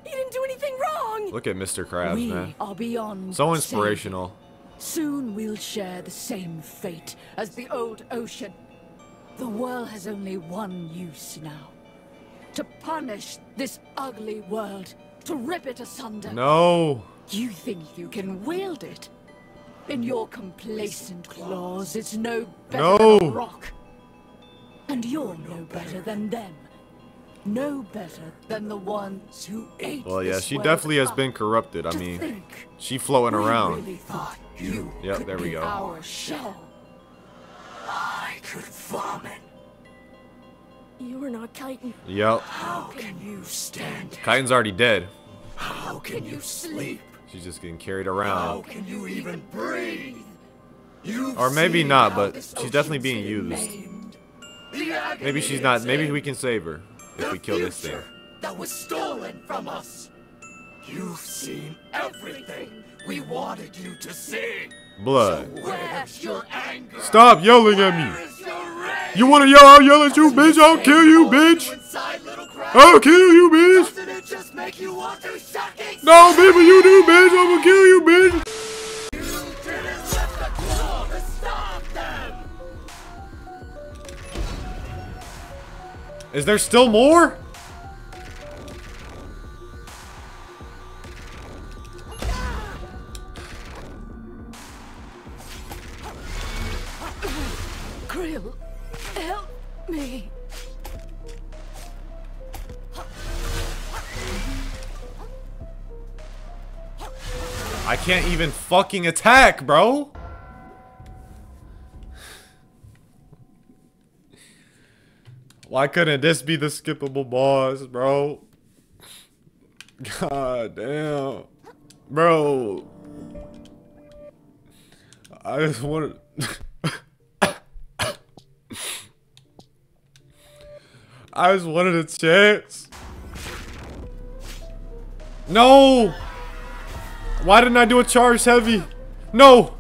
He didn't do anything wrong. Look at Mister Krabs, we man. Are beyond so inspirational. Soon we'll share the same fate as the old ocean. The world has only one use now. To punish this ugly world. To rip it asunder. No. You think you can wield it? In your complacent claws, it's no better no. than rock. And you're no better than them. No better than the ones who ate. Well, yeah, she definitely has been corrupted. I mean, she floating around. Really you yep, there we go. Our shell. I could vomit. You are not Titan. Yep. How can you stand? Titan's already dead. How can you sleep? She's just getting carried around. How can you even breathe? You've or maybe not, but she's definitely being used. Maybe she's not. Maybe we can save her. If we kill this thing that was stolen from us. You've seen everything we wanted you to see. Blood. So where's your anger? Stop yelling where at me. You wanna yell? I'll yell at you, bitch. I'll kill you, bitch. I'll kill you, bitch. Doesn't it just make you want to suck it? No, baby, you do, bitch. I'm gonna kill you, bitch. You didn't lift the claw to stop them. Is there still more? Krill, help me. I can't even fucking attack, bro. Why couldn't this be the skippable boss, bro? God damn. Bro. I just wanted... I just wanted a chance. No! Why didn't I do a charge heavy? No!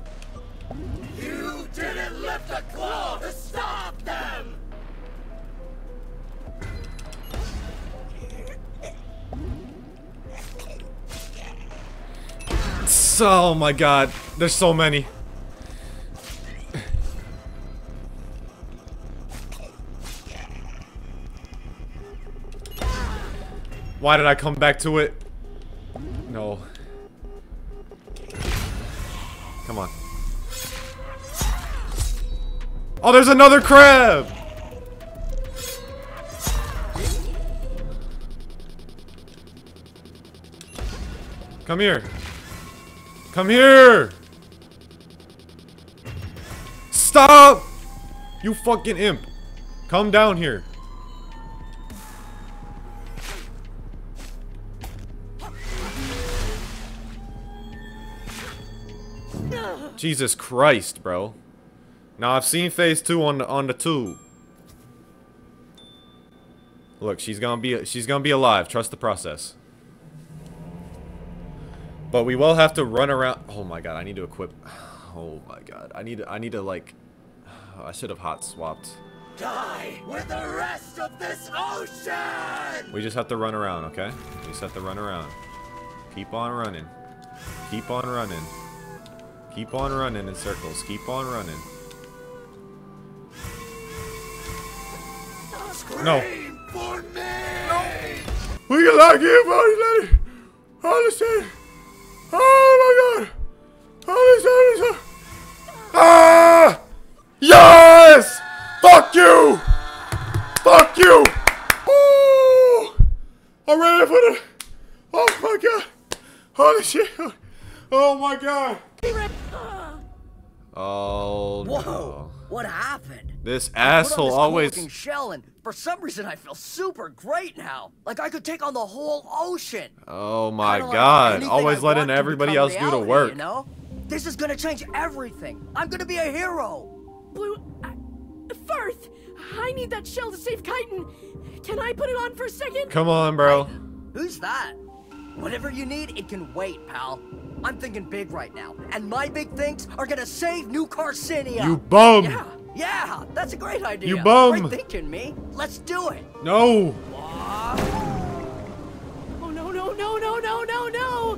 You didn't lift a claw to stop them! Oh my God, there's so many. Why did I come back to it? No. Come on. Oh, there's another crab! Come here. Come here! Stop! You fucking imp. Come down here. Jesus Christ, bro. Now I've seen phase two on the on the tube. Look, she's gonna be she's gonna be alive. Trust the process. But we will have to run around. Oh my God, I need to equip. Oh my God, I need I need to like. I should have hot swapped. Die with the rest of this ocean. We just have to run around, okay? We just have to run around. Keep on running. Keep on running. Keep on running in circles. Keep on running. Scream no. For me. No. We can lock you, buddy. Holy shit. Oh my God. Holy shit. put it. Oh my god. Holy shit. Oh my god. Oh no. Whoa. What happened? This asshole I put on this always cool-looking shell, and for some reason I feel super great now. Like I could take on the whole ocean. Oh my god. Like always I letting everybody else reality, do the work. You know? This is gonna change everything. I'm gonna be a hero. Blue, I, Firth, I need that shell to save Chitin. Can I put it on for a second? Come on, bro. I, who's that? Whatever you need, it can wait, pal. I'm thinking big right now, and my big things are gonna save New Carcinia. You bum. Yeah, yeah, that's a great idea. You bum. Great thinking, me. Let's do it. No. Oh no no no no no no no!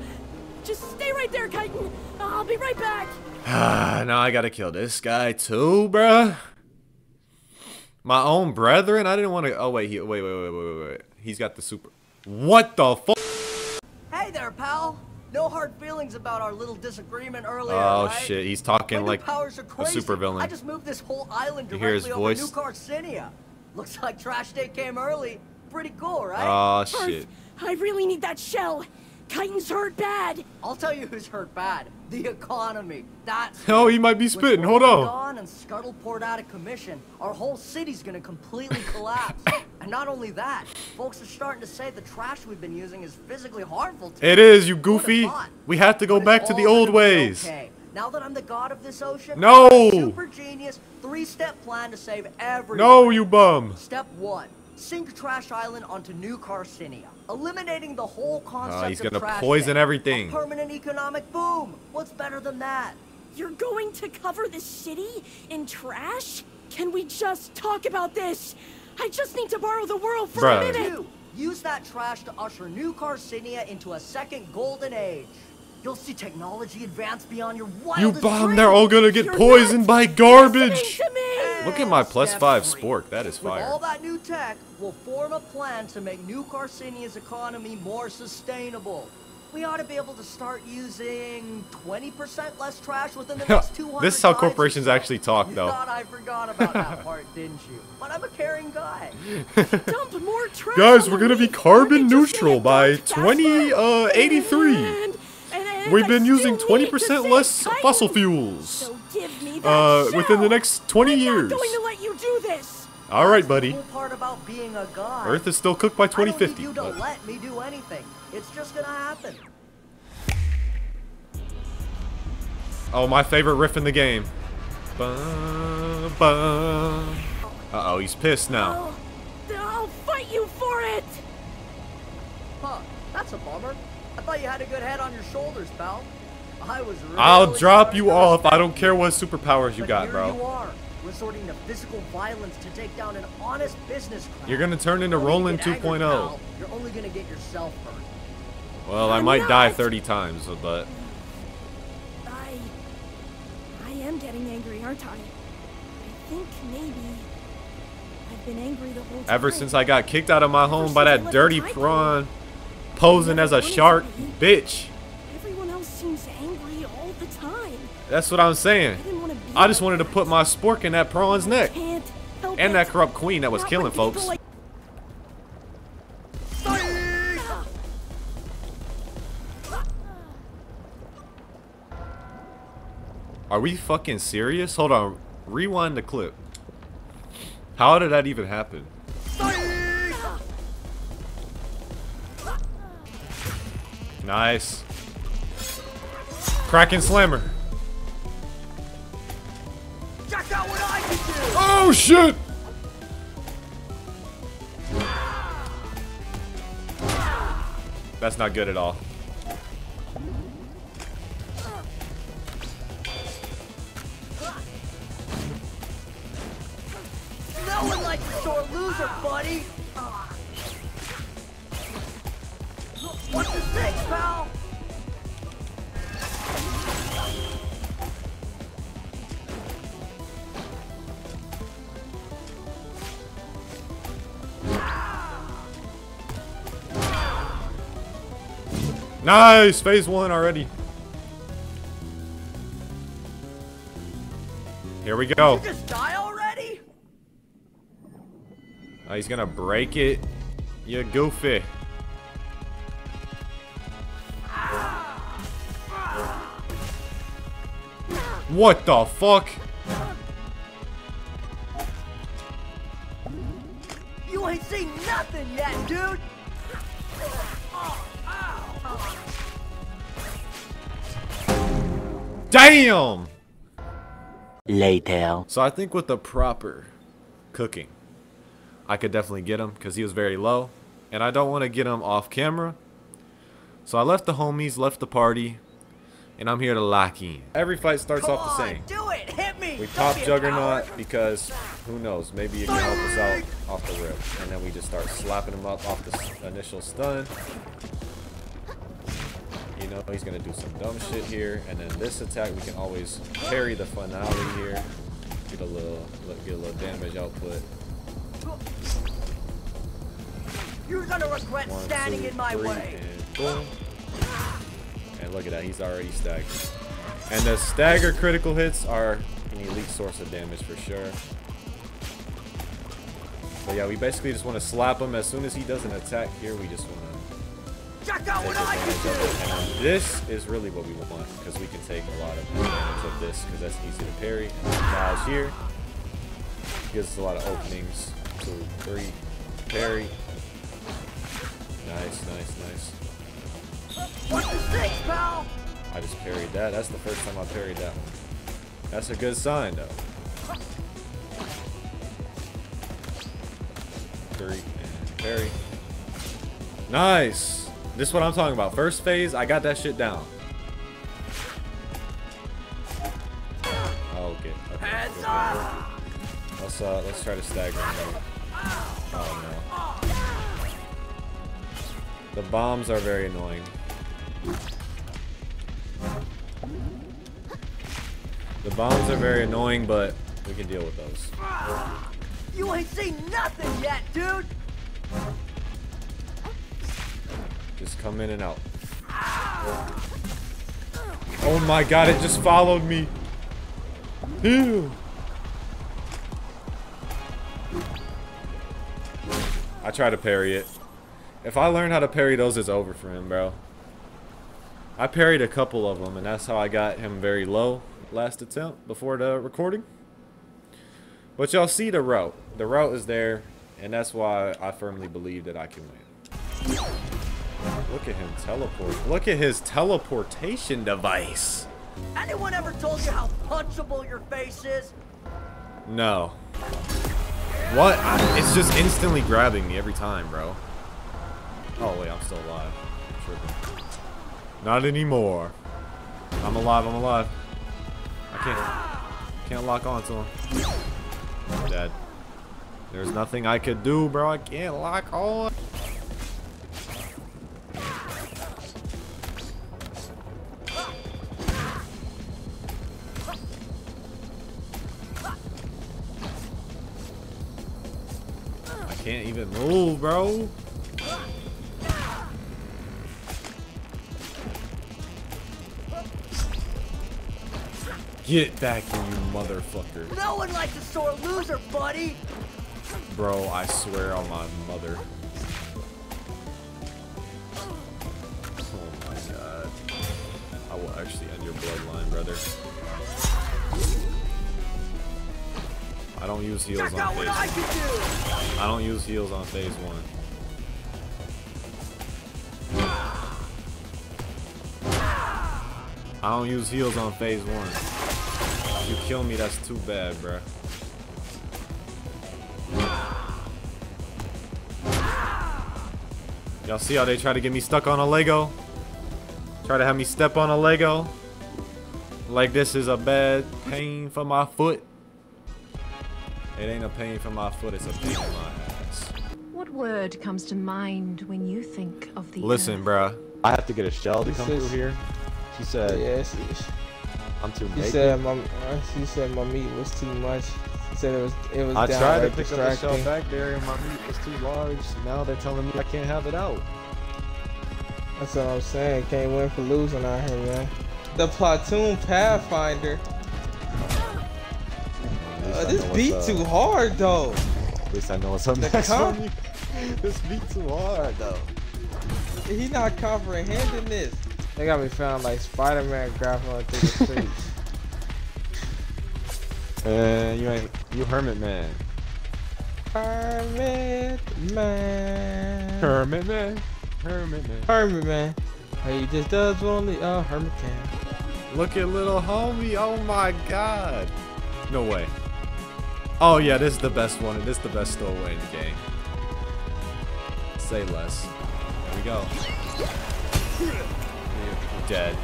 Just stay right there, Chitin. I'll be right back. Ah, now I gotta kill this guy too, bruh. My own brethren. I didn't want to. Oh wait, he, wait, wait, wait, wait, wait, wait. He's got the super. What the fuck? Hey there, pal. No hard feelings about our little disagreement earlier. Oh right? Shit, he's talking like a super villain. I just moved this whole island directly you hear his voice? Over New Carcinia. Looks like trash day came early. Pretty cool, right? Oh shit. Firth, I really need that shell. Chitin's hurt bad. I'll tell you who's hurt bad. The economy. That's oh, he might be spitting. Hold on. Gone and Scuttleport out of commission. Our whole city's gonna completely collapse. And not only that, folks are starting to say the trash we've been using is physically harmful to it you. Is, you goofy. We have to go but back to the old ways. Okay. Now that I'm the god of this ocean, no. Super genius three-step plan to save everyone. No, you bum. Step one. Sink Trash Island onto New Carcinia, eliminating the whole concept uh, he's gonna of trash poison day. Everything. A permanent economic boom. What's better than that? You're going to cover this city in trash? Can we just talk about this? I just need to borrow the world for Bruh. a minute. Use that trash to usher New Carcinia into a second golden age. You'll see technology advance beyond your wildest You bomb, dreams. They're all gonna get You're poisoned by garbage. Hey, look at my plus five three. spork. That is fire. With all that new tech, we'll form a plan to make New Carcinia's economy more sustainable. We ought to be able to start using twenty percent less trash within the next two hundred. This is how corporations actually talk, you though. You thought I forgot about that part, didn't you? But I'm a caring guy. Dump more trash. Guys, we're going to be carbon neutral by twenty eighty-three. And, and, and We've been using twenty percent less Chitin. fossil fuels so give me that uh, within the next twenty years. I'm not going to let you do this. All right, buddy. Cool part about being a god. Earth is still cooked by twenty fifty. I don't need you to let me do anything. It's just gonna happen. Oh, my favorite riff in the game. Uh-oh, he's pissed now. I'll, I'll fight you for it. Huh? That's a bummer. I thought you had a good head on your shoulders, pal. I was. Really I'll drop you off. I don't care what superpowers you but got, here bro. You are. Resorting to physical violence to take down an honest business crowd. You're gonna turn into Roland two point oh. You're only gonna get yourself hurt. Well, I'm I might not. die thirty times, but I, I am getting angry, aren't I? I think maybe I've been angry the whole time. Ever since I got kicked out of my home Ever by that dirty prawn posing as a shark, bitch. Everyone else seems angry all the time. That's what I'm saying. I just wanted to put my spork in that prawn's neck. And that corrupt queen that was killing folks. Are we fucking serious? Hold on. Rewind the clip. How did that even happen? Nice. Kraken Slammer. Oh shit! That's not good at all. No one likes a sore loser, buddy. What's the six, pal? Nice! Phase one already. Here we go. Did you just die already? Oh, he's gonna break it. You goofy. What the fuck? You ain't seen nothing yet, dude! Oh, ow, ow. Damn! Later. So I think with the proper cooking, I could definitely get him because he was very low. And I don't want to get him off camera. So I left the homies, left the party, and I'm here to lock in. Every fight starts Come off the same. On, do it. Hit me. We pop be Juggernaut because who knows, maybe it can help us out off the rip. And then we just start slapping him up off the initial stun. You know, he's going to do some dumb shit here. And then this attack, we can always carry the finale here. Get a little, get a little damage output. You're gonna regret One, standing two, in my three, way. And boom. And look at that, he's already staggered. And the stagger critical hits are an elite source of damage for sure. But yeah, we basically just want to slap him as soon as he does an attack here. We just want to take advantage of it. This is really what we want because we can take a lot of advantage of this because that's easy to parry. And dodge here gives us a lot of openings. Two, three, parry. Nice, nice, nice. What the six, pal? I just parried that. That's the first time I parried that one. That's a good sign, though. Three and parry. Nice. This is what I'm talking about. First phase, I got that shit down. Oh, okay. okay. Hands good, good. Let's uh, let's try to stagger him. Oh no. The bombs are very annoying. The bombs are very annoying, but we can deal with those. You ain't seen nothing yet, dude! Just come in and out. Oh my god, it just followed me! Ew! I try to parry it. If I learn how to parry those, it's over for him, bro. I parried a couple of them, and that's how I got him very low last attempt before the recording. But y'all see the route. The route is there, and that's why I firmly believe that I can win. Look at him teleport. Look at his teleportation device. Anyone ever told you how punchable your face is? No. What? It's just instantly grabbing me every time, bro. Oh wait, I'm still alive. I'm tripping. Not anymore. I'm alive, I'm alive. I can't can't lock on to him. I'm dead. There's nothing I could do, bro. I can't lock on. I can't even move, bro. Get back here, you motherfucker. No one likes a sore loser, buddy. Bro, I swear on my mother. Oh my god. I will actually end your bloodline, brother. I don't use heals Check on phase I one. Do. I don't use heals on phase one. I don't use heals on phase one. You kill me, that's too bad, bruh. Y'all see how they try to get me stuck on a Lego? Try to have me step on a Lego? Like this is a bad pain for my foot. It ain't a pain for my foot, it's a pain for my ass. What word comes to mind when you think of the Listen, bruh. I have to get a shell to come through here. She said, yes. I'm too She said my she said my meat was too much. She said it was it was I tried to pick up the shell back there and my meat was too large. Now they're telling me I can't have it out. That's what I'm saying. Can't win for losing out here, man. The platoon pathfinder. Uh, this beat uh, too hard though. At least I know it's something. This beat too hard though. He's not comprehending this. They got me found like Spider-Man grappling through the streets. Uh, you ain't, you hermit man. Hermit man. Hermit man. Hermit man. Hermit man. He just does only a hermit can. Look at little homie. Oh my god. No way. Oh yeah, this is the best one. It is the best stowaway in the game. Say less. There we go. You're dead.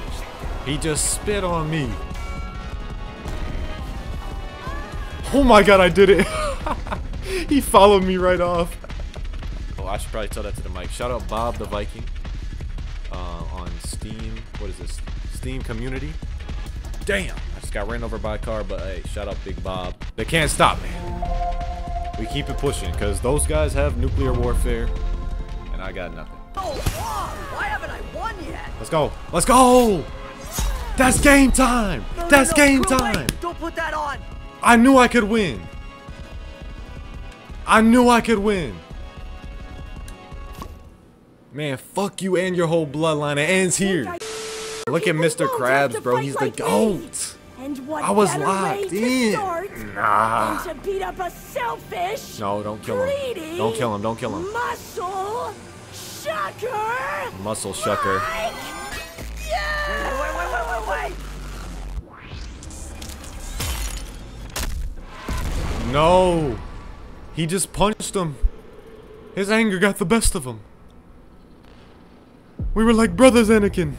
He just spit on me. Oh my god, I did it. He followed me right off. Oh, I should probably tell that to the mic. Shout out Bob the Viking. Uh, on Steam. What is this? Steam community. Damn. I just got ran over by a car, but hey, shout out Big Bob. They can't stop me. We keep it pushing, because those guys have nuclear warfare. And I got nothing. Oh, why haven't I won yet? Let's go. Let's go. That's game time. No, no, That's no, game time. Away. Don't put that on. I knew I could win. I knew I could win. Man, fuck you and your whole bloodline. It ends here. Look at Mister Krabs, bro. He's the GOAT. I was locked in. Nah. To beat up a selfish, no, don't kill him. Don't kill him. Don't kill him. Muscle shucker. Muscle shucker. Wait, wait, wait, wait, wait. No, he just punched him. His anger got the best of him. We were like brothers, Anakin.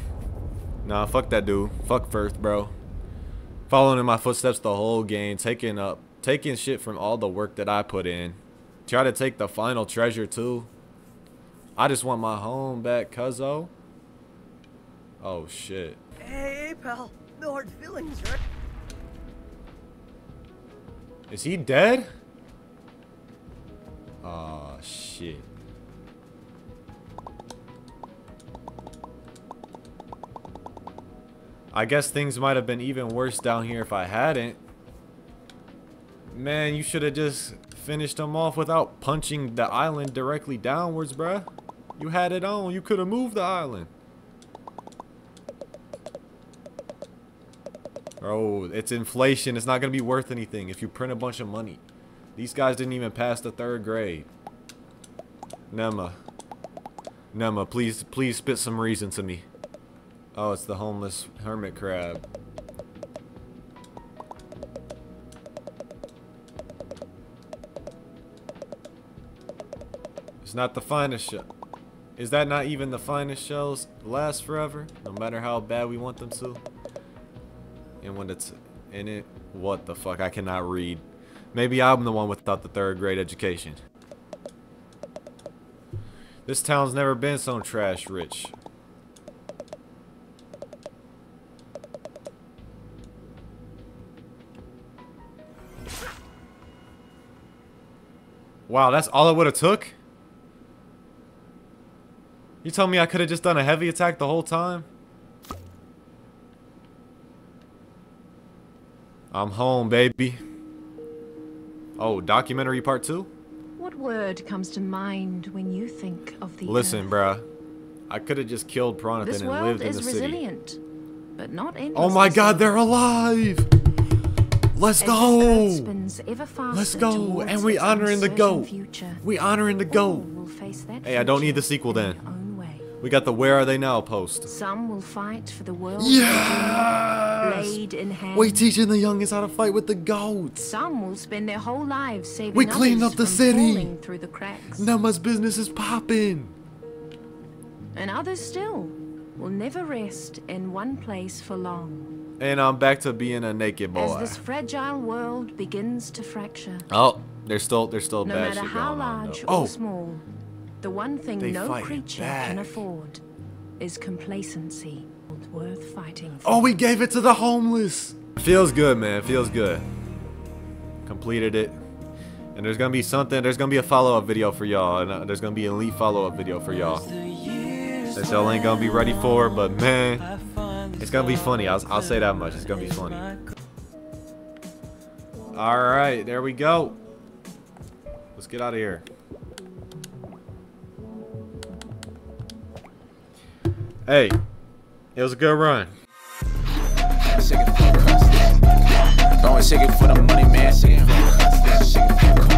Nah, fuck that dude. Fuck Firth, bro. Following in my footsteps the whole game, taking up, taking shit from all the work that I put in. Try to take the final treasure too. I just want my home back, cuzzo. Oh shit. Hey, pal. No hard feelings, right? Is he dead? Oh shit. I guess things might have been even worse down here if I hadn't. Man, you should have just finished him off without punching the island directly downwards, bruh. You had it on. You could have moved the island. Bro, it's inflation. It's not going to be worth anything if you print a bunch of money. These guys didn't even pass the third grade. Nema. Nema, please, please spit some reason to me. Oh, it's the homeless hermit crab. It's not the finest shell. Is that not even the finest shells last forever? No matter how bad we want them to? And when it's in it, what the fuck? I cannot read. Maybe I'm the one without the third grade education. This town's never been so trash rich. Wow, that's all it would have took? You tell me I could have just done a heavy attack the whole time? I'm home, baby. Oh, documentary part two? What word comes to mind when you think of the Listen, earth? bruh. I could have just killed Pronathan and lived in the resilient, city. But not oh my god, they're alive! Let's go! Let's go! And we honoring the GOAT! Future. We honoring the GOAT! Hey, I don't need the sequel then. We got the Where Are They Now post. Some will fight for the world. Yes! In hand. We're teaching the youngest how to fight with the goats. Some will spend their whole lives saving. We cleaned up the city. Through the cracks. Now much business is popping. And others still will never rest in one place for long. And I'm back to being a naked boy. As this fragile world begins to fracture. Oh, they're still they're still no bad shit going on. No matter how large or oh. small. The one thing they no creature back. can afford is complacency. Worth fighting for. Oh, we gave it to the homeless. Feels good, man. Feels good. Completed it. And there's gonna be something. There's gonna be a follow-up video for y'all. And uh, there's gonna be an elite follow-up video for y'all. That y'all ain't gonna be ready for, but man, it's gonna be funny. I'll, I'll say that much. It's gonna be funny. All right, there we go. Let's get out of here. Hey, it was a good run. shake it for the money, man. Shake it for the money, man.